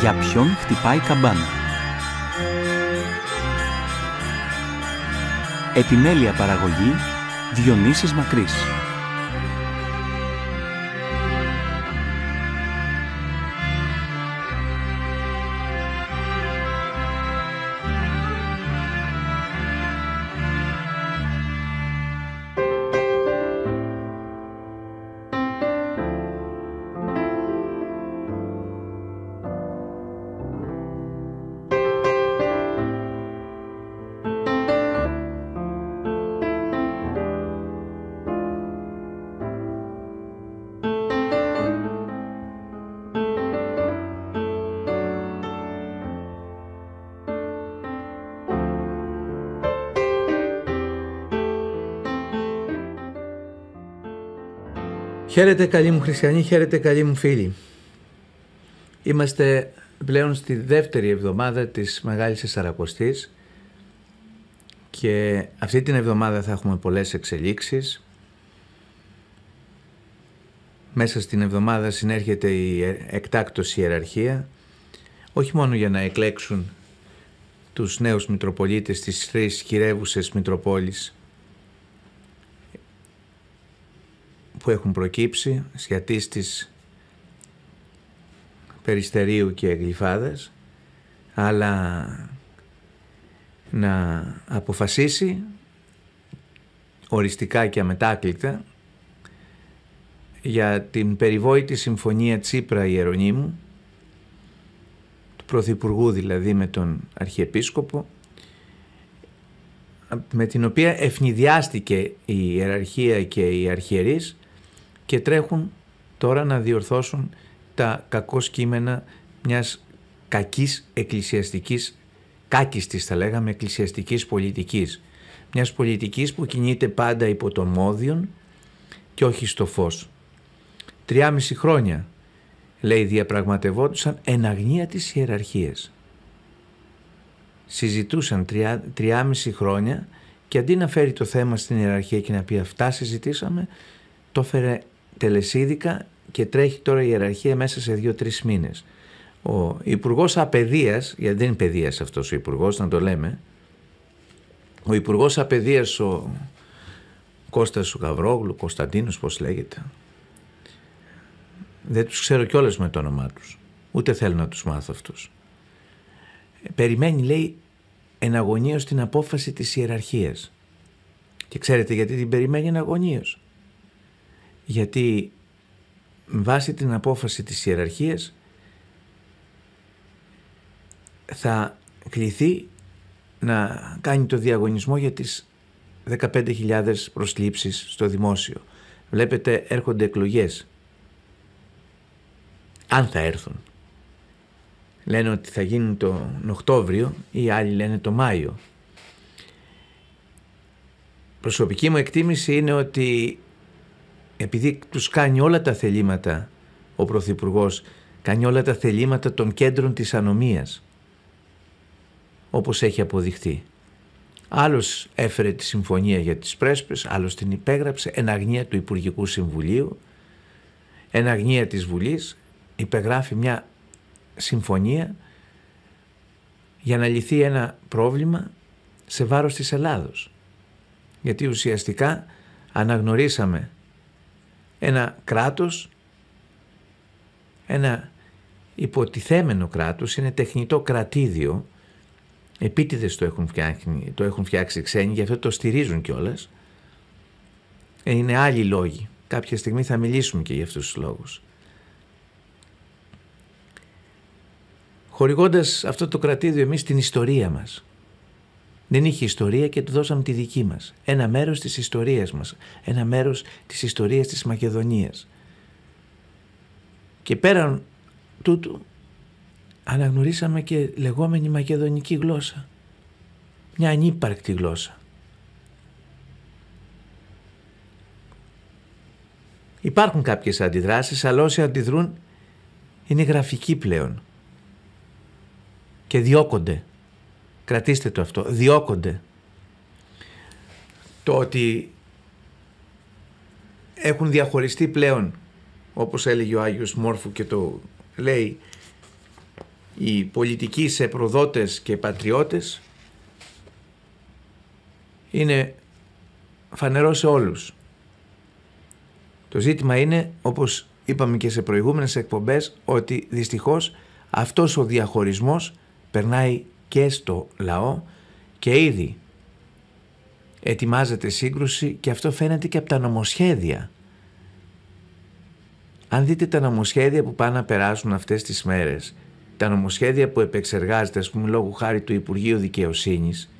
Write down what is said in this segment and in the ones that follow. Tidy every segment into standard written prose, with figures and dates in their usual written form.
Για ποιον χτυπάει καμπάνα. Επιμέλεια παραγωγή Διονύσης Μακρής. Χαίρετε καλοί μου χριστιανοί, χαίρετε καλοί μου φίλοι. Είμαστε πλέον στη δεύτερη εβδομάδα της Μεγάλης Σαρακοστής και αυτή την εβδομάδα θα έχουμε πολλές εξελίξεις. Μέσα στην εβδομάδα συνέρχεται η εκτάκτος ιεραρχία, όχι μόνο για να εκλέξουν τους νέους Μητροπολίτες της τρεις κυρεύουσες Μητροπόλεις που έχουν προκύψει, σχετίστης Περιστερίου και Γλυφάδες, αλλά να αποφασίσει οριστικά και αμετάκλητα για την περιβόητη συμφωνία Τσίπρα Ιερονίμου, του Πρωθυπουργού δηλαδή με τον Αρχιεπίσκοπο, με την οποία ευνηδιάστηκε η ιεραρχία και οι αρχιερείς και τρέχουν τώρα να διορθώσουν τα κακώς κείμενα μιας κακής εκκλησιαστικής, κάκιστης θα λέγαμε, εκκλησιαστικής πολιτικής. Μιας πολιτικής που κινείται πάντα υπό τον μόδιον και όχι στο φως. 3,5 χρόνια, λέει, διαπραγματευόντουσαν εν αγνία της ιεραρχίας. Συζητούσαν 3,5 χρόνια και αντί να φέρει το θέμα στην ιεραρχία και να πει αυτά συζητήσαμε, το φέρε τελεσίδικα και τρέχει τώρα η ιεραρχία μέσα σε 2-3 μήνες. Ο Υπουργός Απαιδείας, γιατί δεν είναι παιδείας αυτός ο Υπουργός, να το λέμε, ο Υπουργός Απαιδείας ο Κώστας Γαβρόγλου, Κωνσταντίνος πώς λέγεται, δεν τους ξέρω κιόλας με το όνομά τους, ούτε θέλω να τους μάθω αυτούς. Περιμένει, λέει, εναγωνίως την απόφαση της ιεραρχίας. Και ξέρετε γιατί την περιμένει εναγωνίως? Γιατί βάσει την απόφαση της ιεραρχίας θα κληθεί να κάνει το διαγωνισμό για τις 15.000 προσλήψεις στο δημόσιο. Βλέπετε, έρχονται εκλογές. Αν θα έρθουν. Λένε ότι θα γίνει τον Οκτώβριο, οι άλλοι λένε το Μάιο. Προσωπική μου εκτίμηση είναι ότι επειδή τους κάνει όλα τα θελήματα ο Πρωθυπουργός, κάνει όλα τα θελήματα των κέντρων της ανομίας, όπως έχει αποδειχθεί. Άλλος έφερε τη συμφωνία για τις Πρέσπες, άλλος την υπέγραψε, εν αγνία του Υπουργικού Συμβουλίου, εν αγνία της Βουλής, υπεγράφει μια συμφωνία για να λυθεί ένα πρόβλημα σε βάρος της Ελλάδος. Γιατί ουσιαστικά αναγνωρίσαμε ένα κράτος, ένα υποτιθέμενο κράτος, είναι τεχνητό κρατήδιο, επίτηδες το έχουν φτιάξει οι ξένοι, γι' αυτό το στηρίζουν κιόλας. Είναι άλλοι λόγοι, κάποια στιγμή θα μιλήσουμε και για αυτούς τους λόγους. Χορηγώντας αυτό το κρατήδιο εμείς την ιστορία μας. Δεν είχε ιστορία και του δώσαμε τη δική μας. Ένα μέρος της ιστορίας μας. Ένα μέρος της ιστορίας της Μακεδονίας. Και πέραν τούτου αναγνωρίσαμε και λεγόμενη μακεδονική γλώσσα. Μια ανύπαρκτη γλώσσα. Υπάρχουν κάποιες αντιδράσεις, αλλά όσοι αντιδρούν είναι γραφικοί πλέον. Και διώκονται. Κρατήστε το αυτό. Διώκονται. Το ότι έχουν διαχωριστεί πλέον, όπως έλεγε ο Άγιος Μόρφου και το λέει, οι πολιτικοί σε προδότες και πατριώτες είναι φανερό σε όλους. Το ζήτημα είναι, όπως είπαμε και σε προηγούμενες εκπομπές, ότι δυστυχώς αυτός ο διαχωρισμός περνάει και στο λαό και ήδη ετοιμάζεται σύγκρουση, και αυτό φαίνεται και από τα νομοσχέδια. Αν δείτε τα νομοσχέδια που πάνε να περάσουν αυτές τις μέρες, τα νομοσχέδια που επεξεργάζεται, ας πούμε, λόγου χάρη του Υπουργείου Δικαιοσύνης,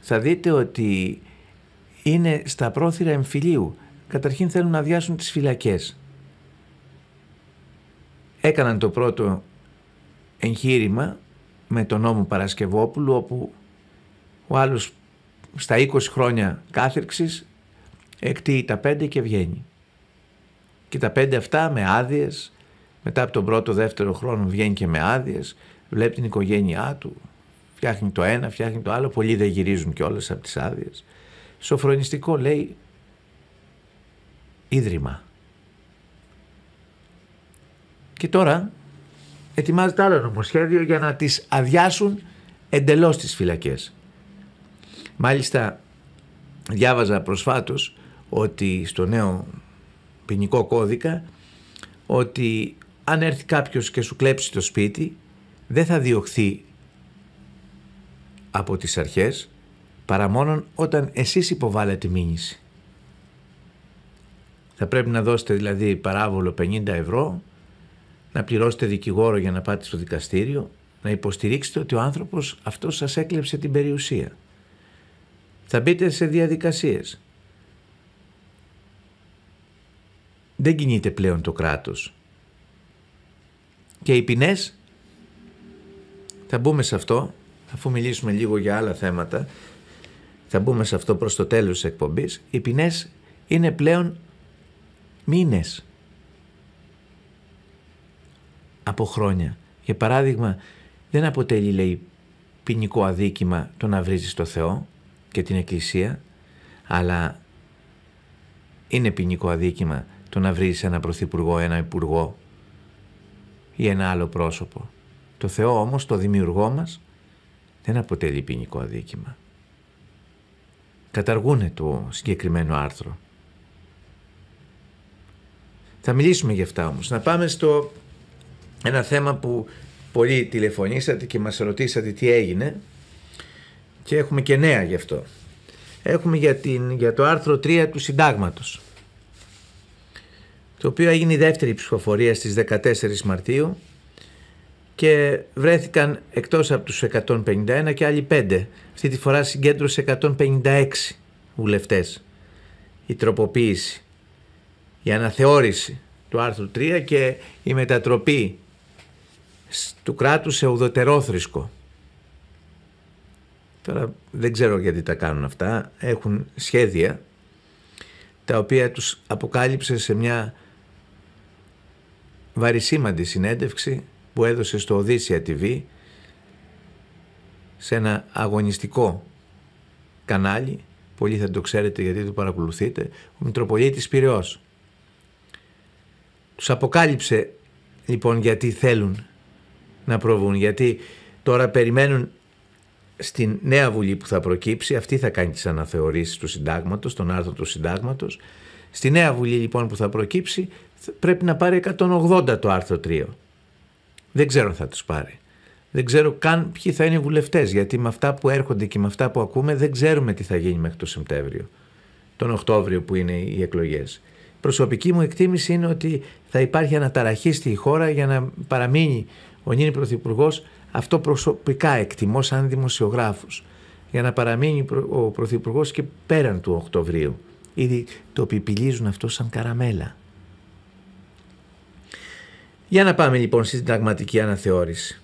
θα δείτε ότι είναι στα πρόθυρα εμφυλίου. Καταρχήν θέλουν να αδειάσουν τις φυλακές. Έκαναν το πρώτο εγχείρημα με τον νόμο Παρασκευόπουλου, όπου ο άλλος στα 20 χρόνια κάθερξης εκτείει τα 5 και βγαίνει. Και τα 5 αυτά με άδειες, μετά από τον πρώτο-δεύτερο χρόνο βγαίνει και με άδειες, βλέπει την οικογένειά του, φτιάχνει το ένα, φτιάχνει το άλλο, πολλοί δεν γυρίζουν κιόλας από τις άδειες. Σοφρονιστικό, λέει, ίδρυμα. Και τώρα ετοιμάζεται άλλο νομοσχέδιο για να τις αδειάσουν εντελώς τις φυλακές. Μάλιστα διάβαζα προσφάτως ότι στο νέο ποινικό κώδικα, ότι αν έρθει κάποιος και σου κλέψει το σπίτι, δεν θα διωχθεί από τις αρχές παρά μόνον όταν εσείς υποβάλλετε μήνυση. Θα πρέπει να δώσετε δηλαδή παράβολο 50 ευρώ, να πληρώσετε δικηγόρο για να πάτε στο δικαστήριο, να υποστηρίξετε ότι ο άνθρωπος αυτός σας έκλεψε την περιουσία. Θα μπείτε σε διαδικασίες. Δεν κινείται πλέον το κράτος. Και οι ποινές, θα μπούμε σε αυτό, αφού μιλήσουμε λίγο για άλλα θέματα, θα μπούμε σε αυτό προς το τέλος της εκπομπής, οι ποινές είναι πλέον μήνες από χρόνια. Για παράδειγμα, δεν αποτελεί, λέει, ποινικό αδίκημα το να βρίζεις το Θεό και την Εκκλησία, αλλά είναι ποινικό αδίκημα το να βρίζεις ένα πρωθυπουργό, ένα υπουργό ή ένα άλλο πρόσωπο. Το Θεό όμως, το δημιουργό μας, δεν αποτελεί ποινικό αδίκημα. Καταργούνε το συγκεκριμένο άρθρο. Θα μιλήσουμε για αυτά όμως. Να πάμε στο ένα θέμα που πολλοί τηλεφωνήσατε και μας ρωτήσατε τι έγινε, και έχουμε και νέα γι' αυτό. Έχουμε για το άρθρο 3 του Συντάγματος, το οποίο έγινε η δεύτερη ψηφοφορία στις 14 Μαρτίου και βρέθηκαν εκτός από τους 151 και άλλοι 5. Αυτή τη φορά συγκέντρωσε 156 βουλευτές η τροποποίηση, η αναθεώρηση του άρθρου 3 και η μετατροπή του κράτους σε ουδετερόθρησκο. Τώρα δεν ξέρω γιατί τα κάνουν αυτά. Έχουν σχέδια τα οποία τους αποκάλυψε σε μια βαρισήμαντη συνέντευξη που έδωσε στο Οδύσσια TV, σε ένα αγωνιστικό κανάλι, πολλοί θα το ξέρετε γιατί το παρακολουθείτε, ο Μητροπολίτης Πυραιός. Τους αποκάλυψε λοιπόν γιατί θέλουν να προβούν, γιατί τώρα περιμένουν στην νέα Βουλή που θα προκύψει, αυτή θα κάνει τις αναθεωρήσεις του Συντάγματος, τον άρθρο του Συντάγματος. Στη νέα Βουλή λοιπόν που θα προκύψει πρέπει να πάρει 180 το άρθρο 3. Δεν ξέρω αν θα τους πάρει. Δεν ξέρω καν ποιοι θα είναι οι βουλευτές, γιατί με αυτά που έρχονται και με αυτά που ακούμε δεν ξέρουμε τι θα γίνει μέχρι το Σεπτέμβριο, τον Οκτώβριο που είναι οι εκλογές. Προσωπική μου εκτίμηση είναι ότι θα υπάρχει αναταραχή στη χώρα για να παραμείνει ο νυν πρωθυπουργός. Αυτό προσωπικά εκτιμώ σαν δημοσιογράφος, για να παραμείνει ο πρωθυπουργός και πέραν του Οκτωβρίου. Ήδη το πιπιλίζουν αυτό σαν καραμέλα. Για να πάμε λοιπόν στη συνταγματική αναθεώρηση.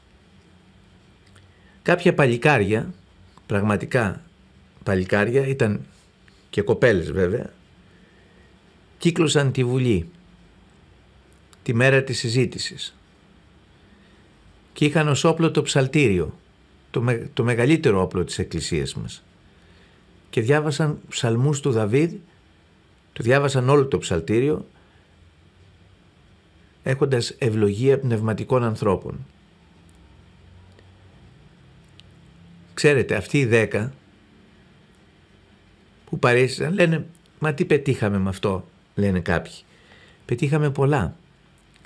Κάποια παλικάρια, πραγματικά παλικάρια, ήταν και κοπέλες βέβαια, κύκλωσαν τη Βουλή τη μέρα της συζήτησης και είχαν ως όπλο το ψαλτήριο, το μεγαλύτερο όπλο της εκκλησίας μας, και διάβασαν ψαλμούς του Δαβίδ, το διάβασαν όλο το ψαλτήριο έχοντας ευλογία πνευματικών ανθρώπων. Ξέρετε, αυτοί οι 10 που παρέστησαν λένε «Μα τι πετύχαμε με αυτό», λένε κάποιοι. Πετύχαμε πολλά.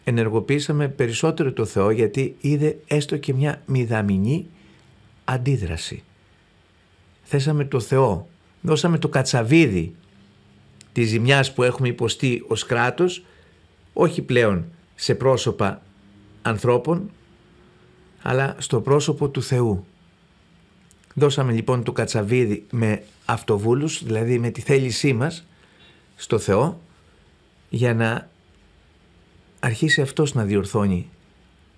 Ενεργοποιήσαμε περισσότερο το Θεό γιατί είδε έστω και μια μηδαμινή αντίδραση. Θέσαμε το Θεό, δώσαμε το κατσαβίδι της ζημιάς που έχουμε υποστεί ως κράτος, όχι πλέον σε πρόσωπα ανθρώπων, αλλά στο πρόσωπο του Θεού. Δώσαμε λοιπόν το κατσαβίδι με αυτοβούλους, δηλαδή με τη θέλησή μας στο Θεό, για να αρχίσει αυτός να διορθώνει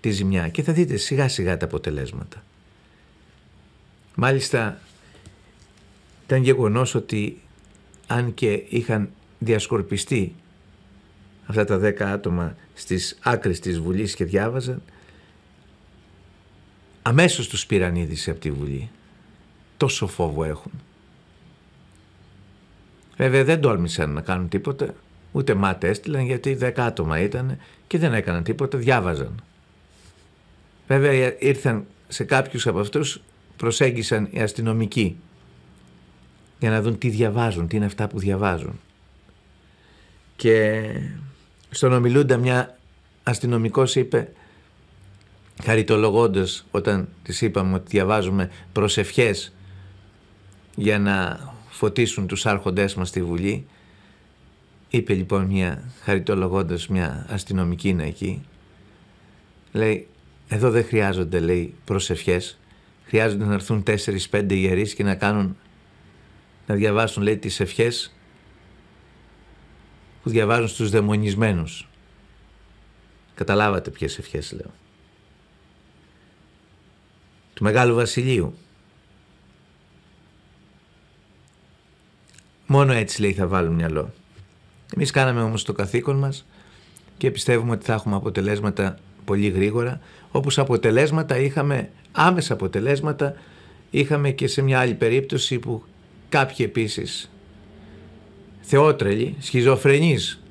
τη ζημιά. Και θα δείτε σιγά σιγά τα αποτελέσματα. Μάλιστα ήταν γεγονός ότι αν και είχαν διασκορπιστεί αυτά τα 10 άτομα στις άκρες της Βουλής και διάβαζαν, αμέσως τους πήραν είδηση από τη Βουλή. Τόσο φόβο έχουν. Βέβαια δεν τόλμησαν να κάνουν τίποτα, ούτε μάτα έστειλαν, γιατί 10 άτομα ήταν και δεν έκαναν τίποτα, διάβαζαν. Βέβαια ήρθαν σε κάποιους από αυτούς, προσέγγισαν οι αστυνομικοί για να δουν τι διαβάζουν, τι είναι αυτά που διαβάζουν. Και στον ομιλούντα μια αστυνομικός είπε, χαριτολογώντας όταν της είπαμε ότι διαβάζουμε προσευχές για να φωτίσουν τους άρχοντές μας στη Βουλή, είπε λοιπόν χαριτολογώντας μια αστυνομική είναι εκεί, λέει εδώ δεν χρειάζονται, λέει, προσευχές, χρειάζονται να έρθουν 4-5 ιερείς και να διαβάσουν, λέει, τις ευχές που διαβάζουν στους δαιμονισμένους. Καταλάβατε ποιες ευχές λέω. Του Μεγάλου Βασιλείου. Μόνο έτσι, λέει, θα βάλουν μυαλό. Εμείς κάναμε όμως το καθήκον μας και πιστεύουμε ότι θα έχουμε αποτελέσματα πολύ γρήγορα, όπως αποτελέσματα είχαμε, άμεσα αποτελέσματα είχαμε και σε μια άλλη περίπτωση που κάποιοι επίσης θεότρελοι, σχιζοφρενείς,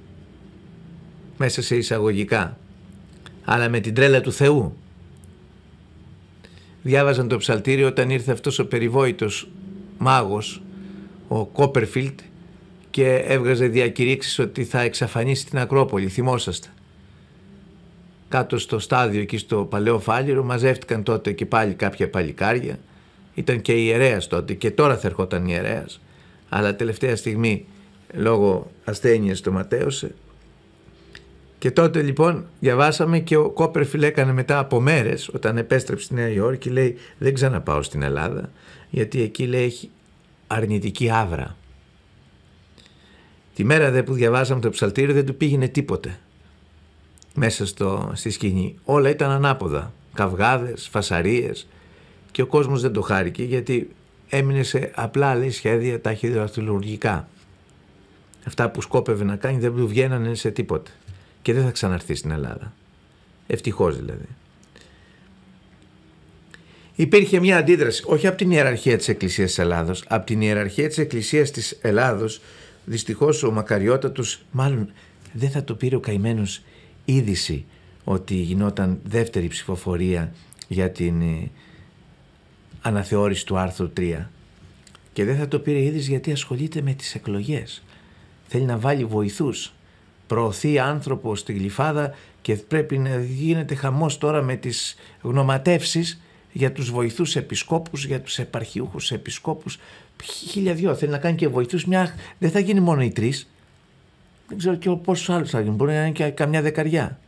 μέσα σε εισαγωγικά, αλλά με την τρέλα του Θεού, διάβαζαν το ψαλτήριο όταν ήρθε αυτός ο περιβόητος μάγος, ο Κόπερφιλντ, και έβγαζε διακηρύξεις ότι θα εξαφανίσει την Ακρόπολη, θυμόσαστε. Κάτω στο στάδιο εκεί στο Παλαιό Φάλληρο μαζεύτηκαν τότε και πάλι κάποια παλικάρια, ήταν και ιερέας τότε και τώρα θα ερχόταν ιερέας, αλλά τελευταία στιγμή λόγω ασθένειας το ματέωσε. Και τότε λοιπόν διαβάσαμε και ο Κόπερφιλντ έκανε μετά από μέρες, όταν επέστρεψε στη Νέα Υόρκη, λέει δεν ξαναπάω στην Ελλάδα γιατί εκεί, λέει, έχει αρνητική άβρα. Τη μέρα δε που διαβάσαμε το ψαλτήριο δεν του πήγαινε τίποτε μέσα στη σκηνή. Όλα ήταν ανάποδα, καυγάδες, φασαρίες, και ο κόσμος δεν το χάρηκε γιατί έμεινε σε απλά, λέει, σχέδια ταχυδραχτυλουργικά. Αυτά που σκόπευε να κάνει δεν του βγαίνανε σε τίποτε. Και δεν θα ξαναρθεί στην Ελλάδα. Ευτυχώς δηλαδή. Υπήρχε μια αντίδραση, όχι από την ιεραρχία της Εκκλησίας της Ελλάδος, από την ιεραρχία της Εκκλησίας της Ελλάδος, δυστυχώς ο μακαριότατος, μάλλον δεν θα το πήρε ο καημένος είδηση ότι γινόταν δεύτερη ψηφοφορία για την αναθεώρηση του άρθρου 3. Και δεν θα το πήρε είδηση γιατί ασχολείται με τις εκλογές. Θέλει να βάλει βοηθούς. Προωθεί άνθρωπο στη Γλυφάδα και πρέπει να γίνεται χαμός τώρα με τις γνωματεύσεις για τους βοηθούς επισκόπους, για τους επαρχιούχους επισκόπους. 1002, θέλει να κάνει και βοηθούς μια... Δεν θα γίνει μόνο οι 3. Δεν ξέρω και πόσους άλλους θα γίνουν. Μπορεί να είναι και καμιά δεκαριά.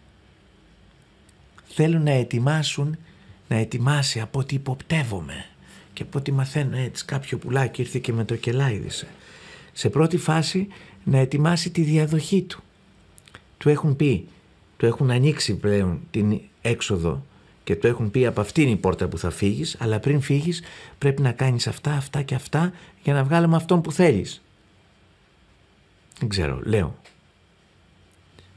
Θέλουν να ετοιμάσουν, να ετοιμάσει, από ό,τι υποπτεύομαι και από ό,τι μαθαίνω έτσι. Κάποιο πουλάκι ήρθε και με το κελάιδησε. Σε πρώτη φάση να ετοιμάσει τη διαδοχή του. Του έχουν πει, του έχουν ανοίξει πλέον την έξοδο και του έχουν πει από αυτήν η πόρτα που θα φύγεις, αλλά πριν φύγεις πρέπει να κάνεις αυτά, αυτά και αυτά για να βγάλουμε αυτόν που θέλεις. Δεν ξέρω, λέω.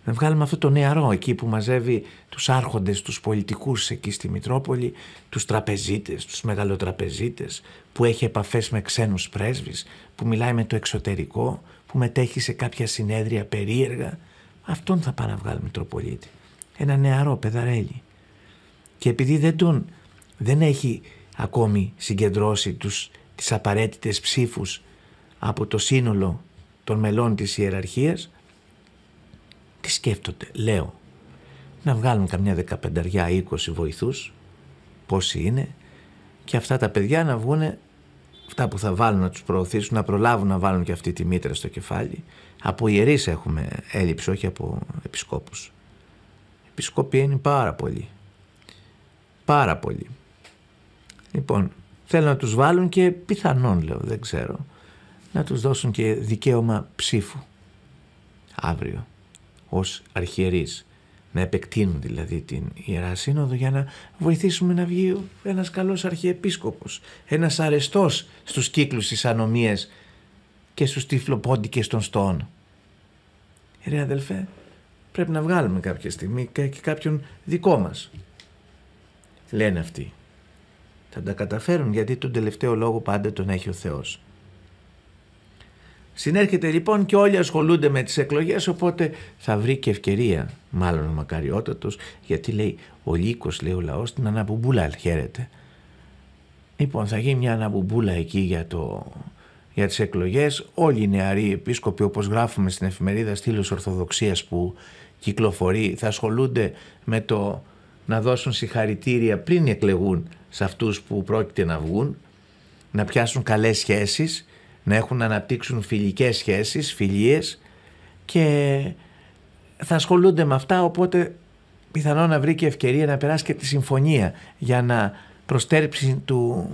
Να βγάλουμε αυτό το νεαρό εκεί που μαζεύει τους άρχοντες, τους πολιτικούς εκεί στη Μητρόπολη, τους τραπεζίτες, τους μεγαλοτραπεζίτες, που έχει επαφές με ξένους πρέσβεις, που μιλάει με το εξωτερικό, που μετέχει σε κάποια συνέδρια περίεργα. Αυτόν θα πάει να βγάλει Μητροπολίτη. Ένα νεαρό παιδαρέλι. Και επειδή δεν έχει ακόμη συγκεντρώσει τις απαραίτητες ψήφους από το σύνολο των μελών της ιεραρχίας, τι σκέφτονται, λέω, να βγάλουν καμιά 15-20 βοηθούς, πόσοι είναι, και αυτά τα παιδιά να βγουν, αυτά που θα βάλουν να τους προωθήσουν, να προλάβουν να βάλουν και αυτή τη μήτρα στο κεφάλι. Από ιερείς έχουμε έλλειψη, όχι από επισκόπους. Επισκόποι είναι πάρα πολλοί. Πάρα πολλοί. Λοιπόν, θέλω να τους βάλουν και πιθανόν, λέω, δεν ξέρω, να τους δώσουν και δικαίωμα ψήφου αύριο ως αρχιερείς. Να επεκτείνουν δηλαδή την Ιερά Σύνοδο για να βοηθήσουμε να βγει ένας καλός αρχιεπίσκοπος, ένας αρεστός στους κύκλους της ανομίας και στους τυφλοπόντικες των στόων. Ρε αδελφέ, πρέπει να βγάλουμε κάποια στιγμή και κάποιον δικό μας. Λένε αυτοί. Θα τα καταφέρουν, γιατί τον τελευταίο λόγο πάντα τον έχει ο Θεός. Συνέρχεται λοιπόν και όλοι ασχολούνται με τις εκλογές, οπότε θα βρει και ευκαιρία, μάλλον ο μακαριότατος, γιατί λέει ο λύκος, λέει ο λαός, την αναμπουμπούλα χαίρεται. Λοιπόν, θα γίνει μια αναμπουμπούλα εκεί για τις εκλογές. Όλοι οι νεαροί επίσκοποι, όπως γράφουμε στην εφημερίδα Στήλος Ορθοδοξίας που κυκλοφορεί, θα ασχολούνται με το να δώσουν συγχαρητήρια πριν εκλεγούν σε αυτούς που πρόκειται να βγουν, να πιάσουν καλές σχέσεις, να έχουν να αναπτύξουν φιλικές σχέσεις, φιλίες, και θα ασχολούνται με αυτά, οπότε πιθανόν να βρει και ευκαιρία να περάσει και τη συμφωνία για να προστέρψει του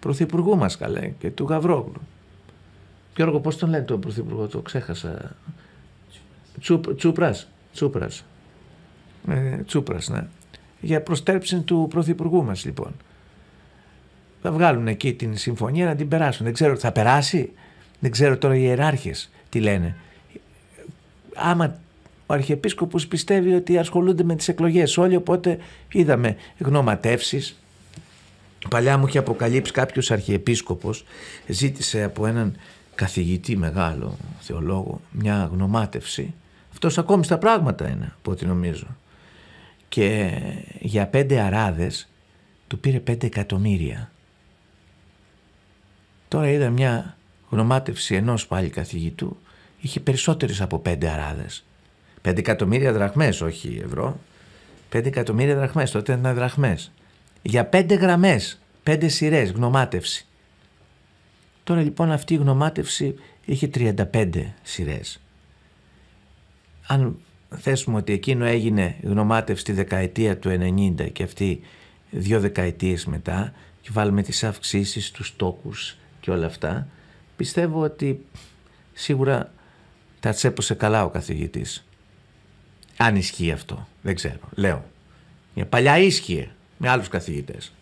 πρωθυπουργού μας, καλέ, και του Γαβρόγλου. Γιώργο, πώς τον λένε τον πρωθυπουργό, το ξέχασα. Τσίπρας, ναι. Για προστέρψη του πρωθυπουργού μας, λοιπόν. Θα βγάλουν εκεί την συμφωνία να την περάσουν. Δεν ξέρω τι θα περάσει. Δεν ξέρω τώρα οι ιεράρχες τι λένε. Άμα ο Αρχιεπίσκοπος πιστεύει ότι ασχολούνται με τις εκλογές όλοι, οπότε είδαμε γνωματεύσεις. Παλιά μου είχε αποκαλύψει κάποιος αρχιεπίσκοπος, ζήτησε από έναν καθηγητή μεγάλο θεολόγο μια γνωμάτευση. Αυτός ακόμη στα πράγματα είναι, από ό,τι νομίζω. Και για 5 αράδες του πήρε 5 εκατομμύρια. Τώρα είδα μια γνωμάτευση ενός πάλι καθηγητού, είχε περισσότερες από 5 αράδες. 5 εκατομμύρια δραχμές, όχι ευρώ. 5 εκατομμύρια δραχμές, τότε ήταν δραχμές. Για 5 γραμμές, 5 σειρές γνωμάτευση. Τώρα λοιπόν αυτή η γνωμάτευση είχε 35 σειρές. Αν θέσουμε ότι εκείνο έγινε γνωμάτευση τη δεκαετία του 90 και αυτή 2 δεκαετίες μετά, και βάλουμε τις αυξήσεις, τους τόκους και όλα αυτά, πιστεύω ότι σίγουρα τα τσέπωσε καλά ο καθηγητής. Αν ισχύει αυτό, δεν ξέρω, λέω. Μια παλιά ίσχυε με άλλους καθηγητές.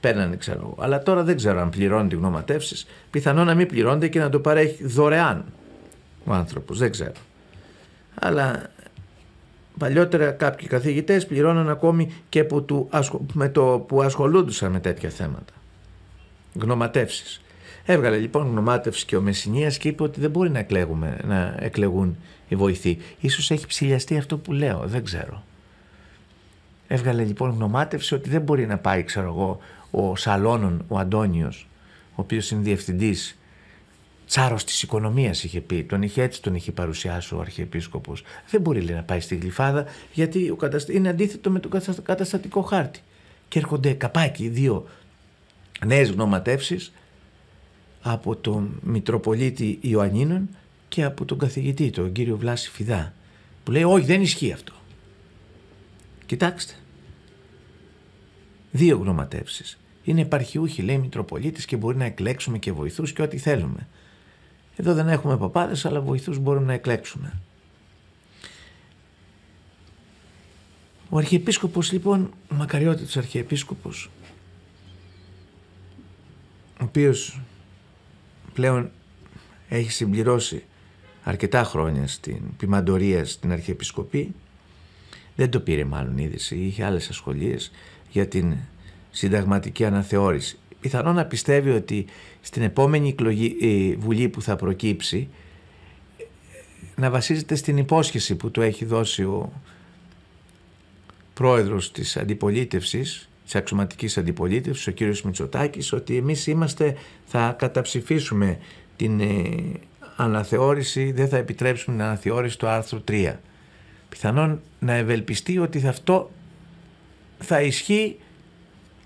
Παίρνανε, ξέρω, αλλά τώρα δεν ξέρω αν πληρώνονται οι γνωματεύσεις. Πιθανόν να μην πληρώνονται και να το παρέχει δωρεάν ο άνθρωπος, δεν ξέρω. Αλλά παλιότερα κάποιοι καθηγητές πληρώναν ακόμη και με το που ασχολούντουσαν με τέτοια θέματα. Γνωματεύσεις. Έβγαλε λοιπόν γνωμάτευση και ο Μεσσηνίας και είπε ότι δεν μπορεί να εκλεγούν οι βοηθοί. Ίσως έχει ψηλιαστεί αυτό που λέω, δεν ξέρω. Έβγαλε λοιπόν γνωμάτευση ότι δεν μπορεί να πάει, ξέρω εγώ, ο Σαλώνων, ο Αντώνιος, ο οποίος είναι διευθυντής, τσάρος της οικονομίας είχε πει, τον είχε παρουσιάσει ο Αρχιεπίσκοπος. Δεν μπορεί, λέει, να πάει στη Γλυφάδα, γιατί είναι αντίθετο με τον καταστατικό χάρτη. Και έρχονται καπάκι 2 νέες γνωματεύσεις από τον Μητροπολίτη Ιωαννίνων και από τον καθηγητή, τον κύριο Βλάση Φιδά, που λέει όχι, δεν ισχύει αυτό. Κοιτάξτε, 2 γνωματεύσεις. Είναι επαρχιούχοι, λέει, Μητροπολίτης, και μπορεί να εκλέξουμε και βοηθούς και ό,τι θέλουμε. Εδώ δεν έχουμε παπάδες, αλλά βοηθούς μπορούμε να εκλέξουμε. Ο Αρχιεπίσκοπος λοιπόν, ο μακαριότητος Αρχιεπίσκοπος, ο οποίος πλέον έχει συμπληρώσει αρκετά χρόνια στην ποιμαντορία στην Αρχιεπισκοπή, δεν το πήρε μάλλον είδηση, είχε άλλες ασχολίες για την συνταγματική αναθεώρηση. Πιθανόν να πιστεύει ότι στην επόμενη βουλή που θα προκύψει να βασίζεται στην υπόσχεση που του έχει δώσει ο πρόεδρος της αντιπολίτευσης, της αξιωματικής αντιπολίτευσης, ο κύριος Μητσοτάκης, ότι εμείς θα καταψηφίσουμε την αναθεώρηση, δεν θα επιτρέψουμε την αναθεώρηση του άρθρου 3. Πιθανόν να ευελπιστεί ότι αυτό θα ισχύει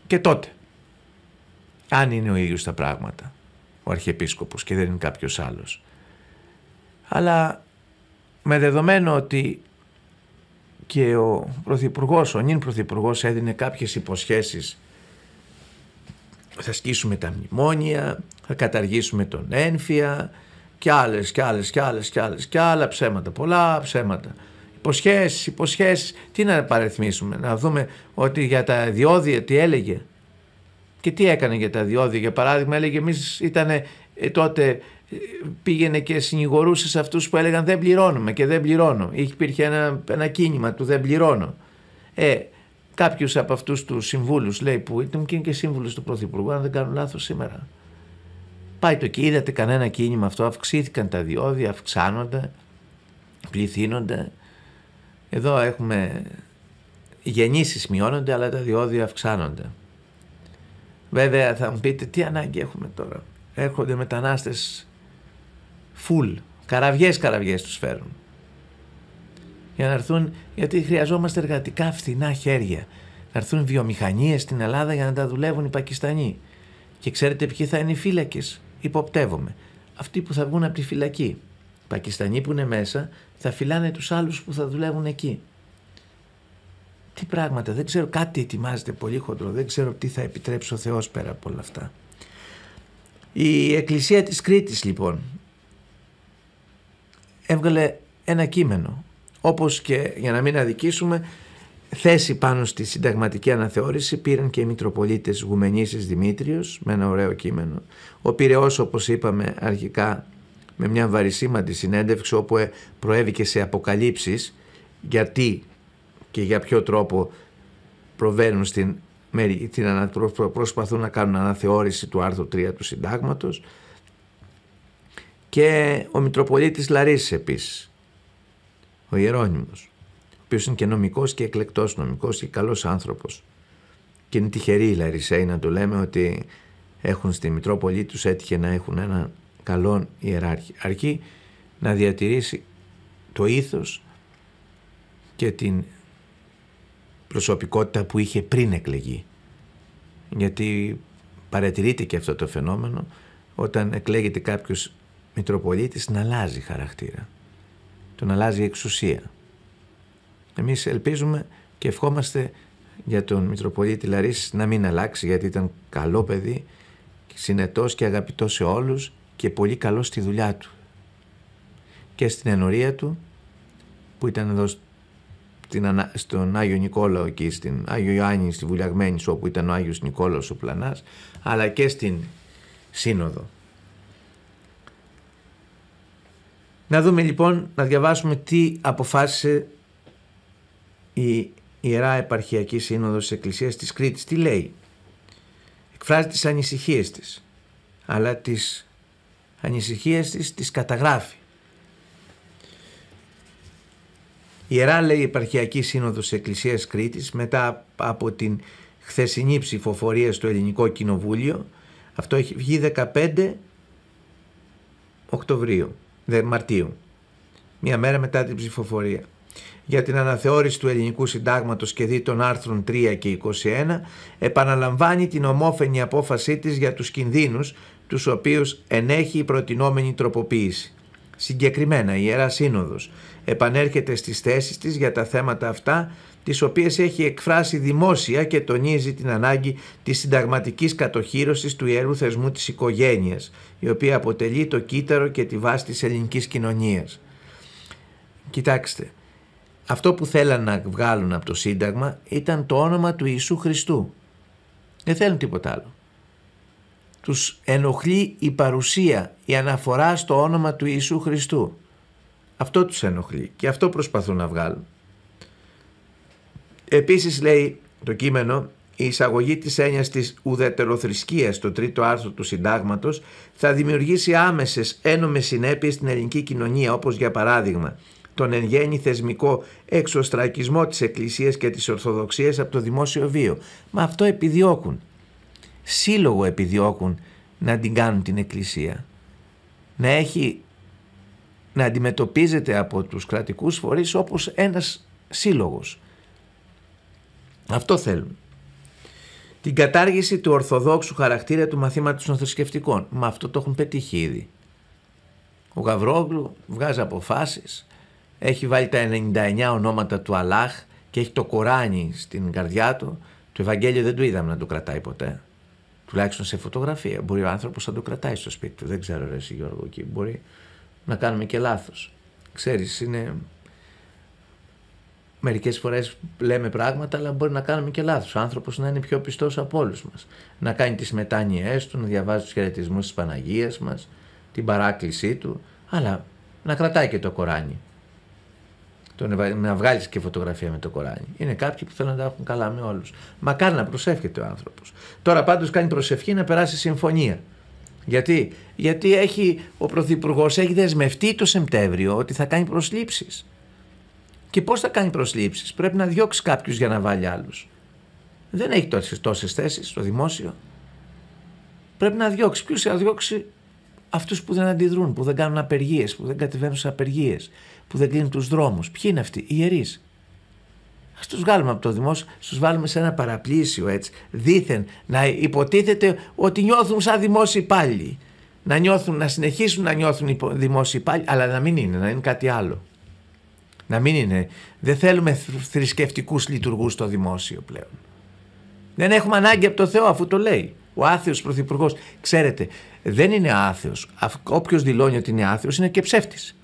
και τότε, αν είναι ο ίδιος τα πράγματα, ο Αρχιεπίσκοπος, και δεν είναι κάποιος άλλος. Αλλά με δεδομένο ότι και ο Πρωθυπουργός, ο νυν Πρωθυπουργός, έδινε κάποιες υποσχέσεις, θα σκίσουμε τα μνημόνια, θα καταργήσουμε τον ένφια και άλλα ψέματα, πολλά ψέματα. Υποσχέσεις, τι να παριθμίσουμε, να δούμε ότι για τα διόδια τι έλεγε και τι έκανε για τα διόδια. Για παράδειγμα, έλεγε εμείς τότε πήγαινε και συνηγορούσε σε αυτούς που έλεγαν δεν πληρώνουμε και δεν πληρώνω. Υπήρχε ένα κίνημα του δεν πληρώνω. Κάποιους από αυτούς τους συμβούλους, λέει, που ήταν και σύμβουλος του Πρωθυπουργού, αν δεν κάνω λάθος σήμερα. Πάει το και είδατε κανένα κίνημα αυτό, αυξήθηκαν τα διόδια, αυξάνονται, πληθύνονται. Εδώ έχουμε, οι γεννήσεις μειώνονται αλλά τα διόδια αυξάνονται. Βέβαια θα μου πείτε τι ανάγκη έχουμε τώρα. Έρχονται μετανάστες φουλ, καραβιές τους φέρουν. Για να έρθουν, γιατί χρειαζόμαστε εργατικά φθηνά χέρια. Να έρθουν βιομηχανίες στην Ελλάδα για να τα δουλεύουν οι Πακιστανοί. Και ξέρετε ποιοι θα είναι οι φύλακες, υποπτεύομαι. Αυτοί που θα βγουν από τη φυλακή. Οι Πακιστανοί που είναι μέσα θα φυλάνε τους άλλους που θα δουλεύουν εκεί. Τι πράγματα, δεν ξέρω, κάτι ετοιμάζεται πολύ χοντρό, δεν ξέρω τι θα επιτρέψει ο Θεός πέρα από όλα αυτά. Η Εκκλησία της Κρήτης λοιπόν έβγαλε ένα κείμενο, όπως και, για να μην αδικήσουμε, θέση πάνω στη συνταγματική αναθεώρηση πήραν και οι Μητροπολίτες Γουμενήσης Δημήτριος με ένα ωραίο κείμενο. Ο Πυραιός, όπως είπαμε αρχικά, με μια βαρισίμαντη συνέντευξη όπου προέβηκε σε αποκαλύψεις γιατί και για ποιο τρόπο προβαίνουν προσπαθούν να κάνουν αναθεώρηση του άρθρου 3 του συντάγματος, και ο Μητροπολίτης Λαρίσης επίσης, ο Ιερώνυμος, ο οποίος είναι και νομικός και εκλεκτός νομικός και καλός άνθρωπος, και είναι τυχεροί οι Λαρισαίοι να το λέμε ότι έχουν στη Μητροπολίτη, τους έτυχε να έχουν έναν καλόν ιεράρχη, αρκεί να διατηρήσει το ήθος και την προσωπικότητα που είχε πριν εκλεγεί. Γιατί παρατηρείται και αυτό το φαινόμενο, όταν εκλέγεται κάποιος Μητροπολίτης να αλλάζει χαρακτήρα, τον αλλάζει εξουσία. Εμείς ελπίζουμε και ευχόμαστε για τον Μητροπολίτη Λαρίσης να μην αλλάξει, γιατί ήταν καλό παιδί, συνετός και αγαπητός σε όλους και πολύ καλός στη δουλειά του και στην ενορία του που ήταν εδώ στον Άγιο Νικόλαο, εκεί στην Άγιο Ιωάννη, στη Βουλιαγμένη, όπου ήταν ο Άγιος Νικόλαος ο Πλανάς, αλλά και στην Σύνοδο. Να δούμε λοιπόν, να διαβάσουμε τι αποφάσισε η Ιερά Επαρχιακή Σύνοδος της Εκκλησίας της Κρήτης. Τι λέει? Εκφράζει τις ανησυχίες της, αλλά τις ανησυχίες της τις καταγράφει. Η Ιερά, λέει, Επαρχιακή Σύνοδος Εκκλησίας Κρήτης, μετά από την χθεσινή ψηφοφορία στο Ελληνικό Κοινοβούλιο, αυτό έχει βγει 15 Οκτωβρίου, Μαρτίου, μία μέρα μετά την ψηφοφορία, για την αναθεώρηση του Ελληνικού Συντάγματος και δι των άρθρων 3 και 21, επαναλαμβάνει την ομόφωνη απόφασή της για τους κινδύνους τους οποίους ενέχει η προτινόμενη τροποποίηση. Συγκεκριμένα, η Ιερά Σύνοδος επανέρχεται στις θέσεις της για τα θέματα αυτά, τις οποίες έχει εκφράσει δημόσια, και τονίζει την ανάγκη της συνταγματικής κατοχύρωσης του ιερού θεσμού της οικογένειας, η οποία αποτελεί το κύτταρο και τη βάση της ελληνικής κοινωνίας. Κοιτάξτε, αυτό που θέλαν να βγάλουν από το Σύνταγμα ήταν το όνομα του Ιησού Χριστού. Δεν θέλουν τίποτα άλλο. Τους ενοχλεί η παρουσία, η αναφορά στο όνομα του Ιησού Χριστού. Αυτό τους ενοχλεί και αυτό προσπαθούν να βγάλουν. Επίσης, λέει το κείμενο, η εισαγωγή της έννοιας της ουδετεροθρησκείας στο 3ο άρθρο του Συντάγματος θα δημιουργήσει άμεσες ένομες συνέπειες στην ελληνική κοινωνία, όπως για παράδειγμα τον εν γέννη θεσμικό εξωστρακισμό της Εκκλησίας και της Ορθοδοξίας από το δημόσιο βίο. Μα αυτό επιδιώκουν. Σύλλογο επιδιώκουν να την κάνουν την Εκκλησία. Να αντιμετωπίζεται από τους κρατικούς φορείς όπως ένας σύλλογος. Αυτό θέλουν. Την κατάργηση του ορθοδόξου χαρακτήρα του μαθήματος των θρησκευτικών. Μα αυτό το έχουν πετύχει ήδη. Ο Γαβρόγλου βγάζει αποφάσεις, έχει βάλει τα 99 ονόματα του Αλλάχ και έχει το Κοράνι στην καρδιά του. Το Ευαγγέλιο δεν το είδαμε να το κρατάει ποτέ. Τουλάχιστον σε φωτογραφία. Μπορεί ο άνθρωπος να το κρατάει στο σπίτι του. Δεν ξέρω, ρε εσύ, Γιώργο, εκεί μπορεί να κάνουμε και λάθος. Ξέρεις, είναι... Μερικές φορές λέμε πράγματα, αλλά μπορεί να κάνουμε και λάθος. Ο άνθρωπος να είναι πιο πιστός από όλους μας. Να κάνει τις μετάνοιές του, να διαβάζει τους χαιρετισμούς της Παναγίας μας, την παράκλησή του, αλλά να κρατάει και το Κοράνι. Να βγάλεις και φωτογραφία με το Κοράνι. Είναι κάποιοι που θέλουν να τα έχουν καλά με όλους. Μακάρι να προσεύχεται ο άνθρωπος. Τώρα πάντως κάνει προσευχή να περάσει συμφωνία. Γιατί ο Πρωθυπουργός έχει δεσμευτεί το Σεπτέμβριο ότι θα κάνει προσλήψεις. Και πώς θα κάνει προσλήψεις? Πρέπει να διώξει κάποιους για να βάλει άλλους. Δεν έχει τόσες θέσεις στο δημόσιο. Πρέπει να διώξει. Ποιους θα διώξει? Αυτούς που δεν αντιδρούν, που δεν κάνουν απεργίες, που δεν κατεβαίνουν σε απεργίες, που δεν κλείνουν τους δρόμους. Ποιοι είναι αυτοί? Οι ιερείς. Ας τους βγάλουμε από το δημόσιο, τους βάλουμε σε ένα παραπλήσιο έτσι, δήθεν να υποτίθεται ότι νιώθουν σαν δημόσιοι υπάλληλοι. Να συνεχίσουν να νιώθουν δημόσιοι υπάλληλοι, αλλά να μην είναι, να είναι κάτι άλλο. Να μην είναι. Δεν θέλουμε θρησκευτικούς λειτουργούς στο δημόσιο πλέον. Δεν έχουμε ανάγκη από το Θεό, αφού το λέει. Ο άθεος πρωθυπουργός, ξέρετε, δεν είναι άθεος. Όποιος δηλώνει ότι είναι άθεος είναι και ψεύτης.